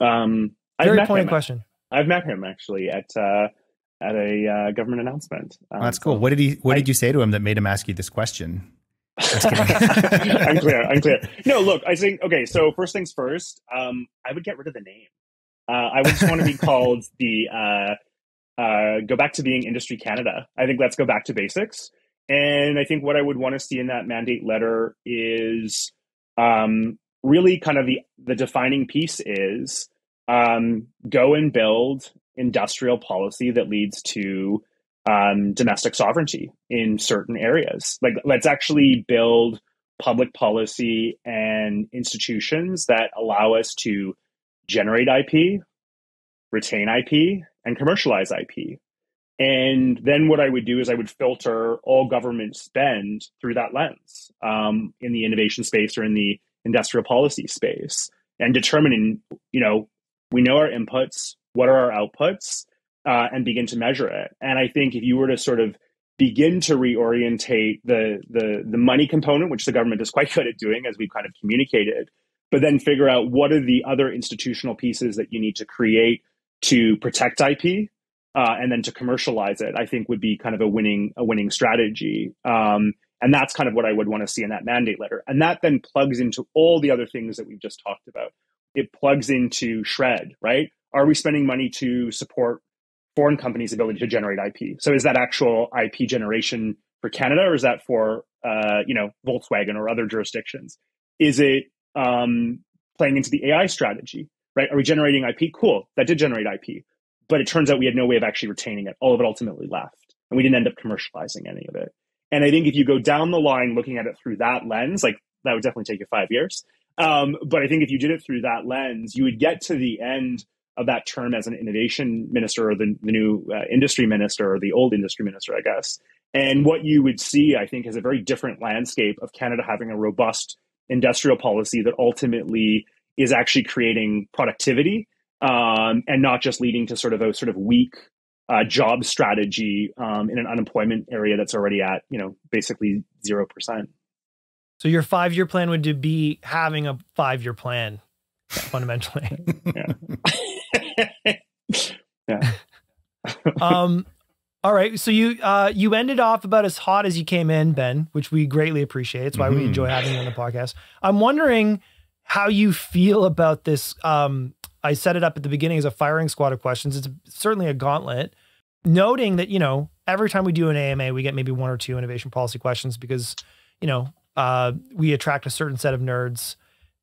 Very pointed question. I've met him actually at a government announcement. Oh, that's cool. So what did you say to him that made him ask you this question? I'm clear. No, look, I think, okay, so first things first, I would get rid of the name. I would just want to be called the, go back to being Industry Canada. I think let's go back to basics. And I think what I would want to see in that mandate letter is really kind of the defining piece is go and build industrial policy that leads to domestic sovereignty in certain areas. Like, let's actually build public policy and institutions that allow us to generate IP, retain IP, and commercialize IP. And then what I would do is I would filter all government spend through that lens in the innovation space or in the industrial policy space, and determining, you know, we know our inputs, what are our outputs, and begin to measure it. And I think if you were to sort of begin to reorientate the money component, which the government is quite good at doing, as we've kind of communicated, but then figure out what are the other institutional pieces that you need to create to protect IP, and then to commercialize it, I think would be kind of a winning strategy. And that's kind of what I would want to see in that mandate letter. And that then plugs into all the other things that we've just talked about. It plugs into SR&ED, right? Are we spending money to support foreign companies' ability to generate IP? So is that actual IP generation for Canada, or is that for Volkswagen or other jurisdictions? Is it playing into the AI strategy, right? Are we generating IP? Cool, that did generate IP. But it turns out we had no way of actually retaining it. All of it ultimately left, and we didn't end up commercializing any of it. And I think if you go down the line looking at it through that lens, like, that would definitely take you 5 years. But I think if you did it through that lens, you would get to the end of that term as an innovation minister, or the new industry minister, or the old industry minister, I guess. And what you would see, I think, is a very different landscape of Canada having a robust industrial policy that ultimately is actually creating productivity, and not just leading to sort of weak job strategy in an unemployment area that's already at, basically 0%. So your 5-year plan would be having a 5-year plan, fundamentally. Yeah. Yeah. All right. So you ended off about as hot as you came in, Ben, which we greatly appreciate. It's why we enjoy having you on the podcast. I'm wondering how you feel about this. I set it up at the beginning as a firing squad of questions. It's certainly a gauntlet, noting that, every time we do an AMA, we get maybe 1 or 2 innovation policy questions because, we attract a certain set of nerds.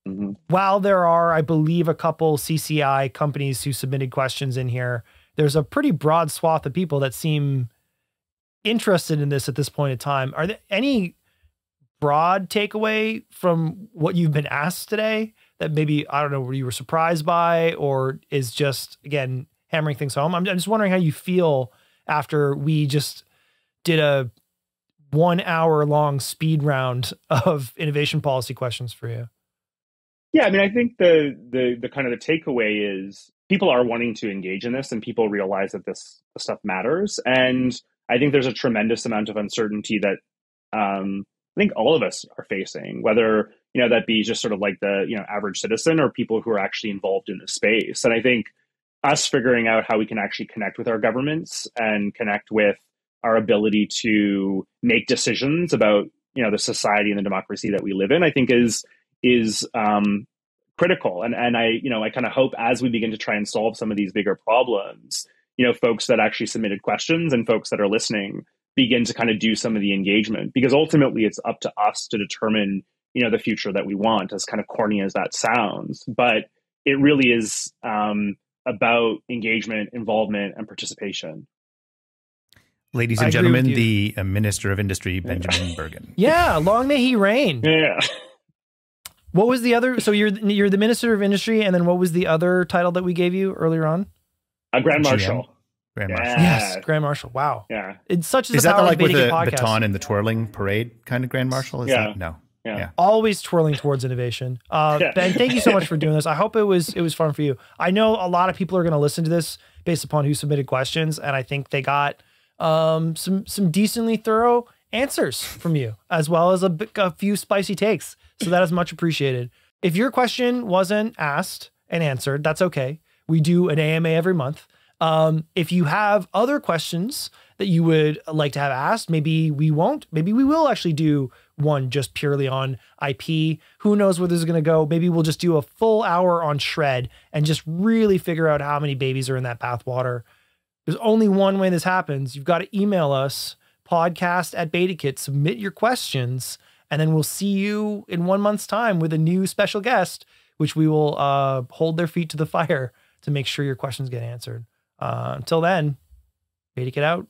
Mm-hmm. While there are, I believe, a couple CCI companies who submitted questions in here, there's a pretty broad swath of people that seem interested in this at this point in time. Are there any broad takeaway from what you've been asked today that maybe, I don't know, where you were surprised by, or is just, again, hammering things home? I'm just wondering how you feel after we just did a 1 hour long speed round of innovation policy questions for you. Yeah, I mean, I think the kind of the takeaway is people are wanting to engage in this, and people realize that this stuff matters. And I think there's a tremendous amount of uncertainty that I think all of us are facing, whether that be just sort of like the average citizen or people who are actually involved in the space. And I think us figuring out how we can actually connect with our governments and connect with our ability to make decisions about the society and the democracy that we live in, I think is critical. And I kind of hope, as we begin to try and solve some of these bigger problems, folks that actually submitted questions and folks that are listening begin to kind of do some of the engagement, because ultimately it's up to us to determine the future that we want, as kind of corny as that sounds. But it really is about engagement, involvement, and participation. Ladies and gentlemen, the Minister of Industry, Benjamin Bergen. Yeah, long may he reign. Yeah. What was the other? So you're the Minister of Industry, and then what was the other title that we gave you earlier on? A Grand Marshal. Grand Marshal. Yes, Grand Marshal. Wow. Yeah. It's such is that the, like, with the podcast baton and the twirling parade kind of Grand Marshal? Is that? No. Yeah. Yeah. Always twirling towards innovation. Ben, thank you so much for doing this. I hope it was fun for you. I know a lot of people are going to listen to this based upon who submitted questions, and I think they got some decently thorough answers from you, as well as a few spicy takes. So that is much appreciated. If your question wasn't asked and answered, that's okay. We do an AMA every month. If you have other questions that you would like to have asked, maybe we won't. Maybe we will actually do one just purely on IP. Who knows where this is going to go? Maybe we'll just do a full hour on SR&ED and just really figure out how many babies are in that bathwater. There's only one way this happens. You've got to email us, podcast@BetaKit, submit your questions, And then we'll see you in 1 month's time with a new special guest, which we will hold their feet to the fire to make sure your questions get answered. Until then, BetaKit out.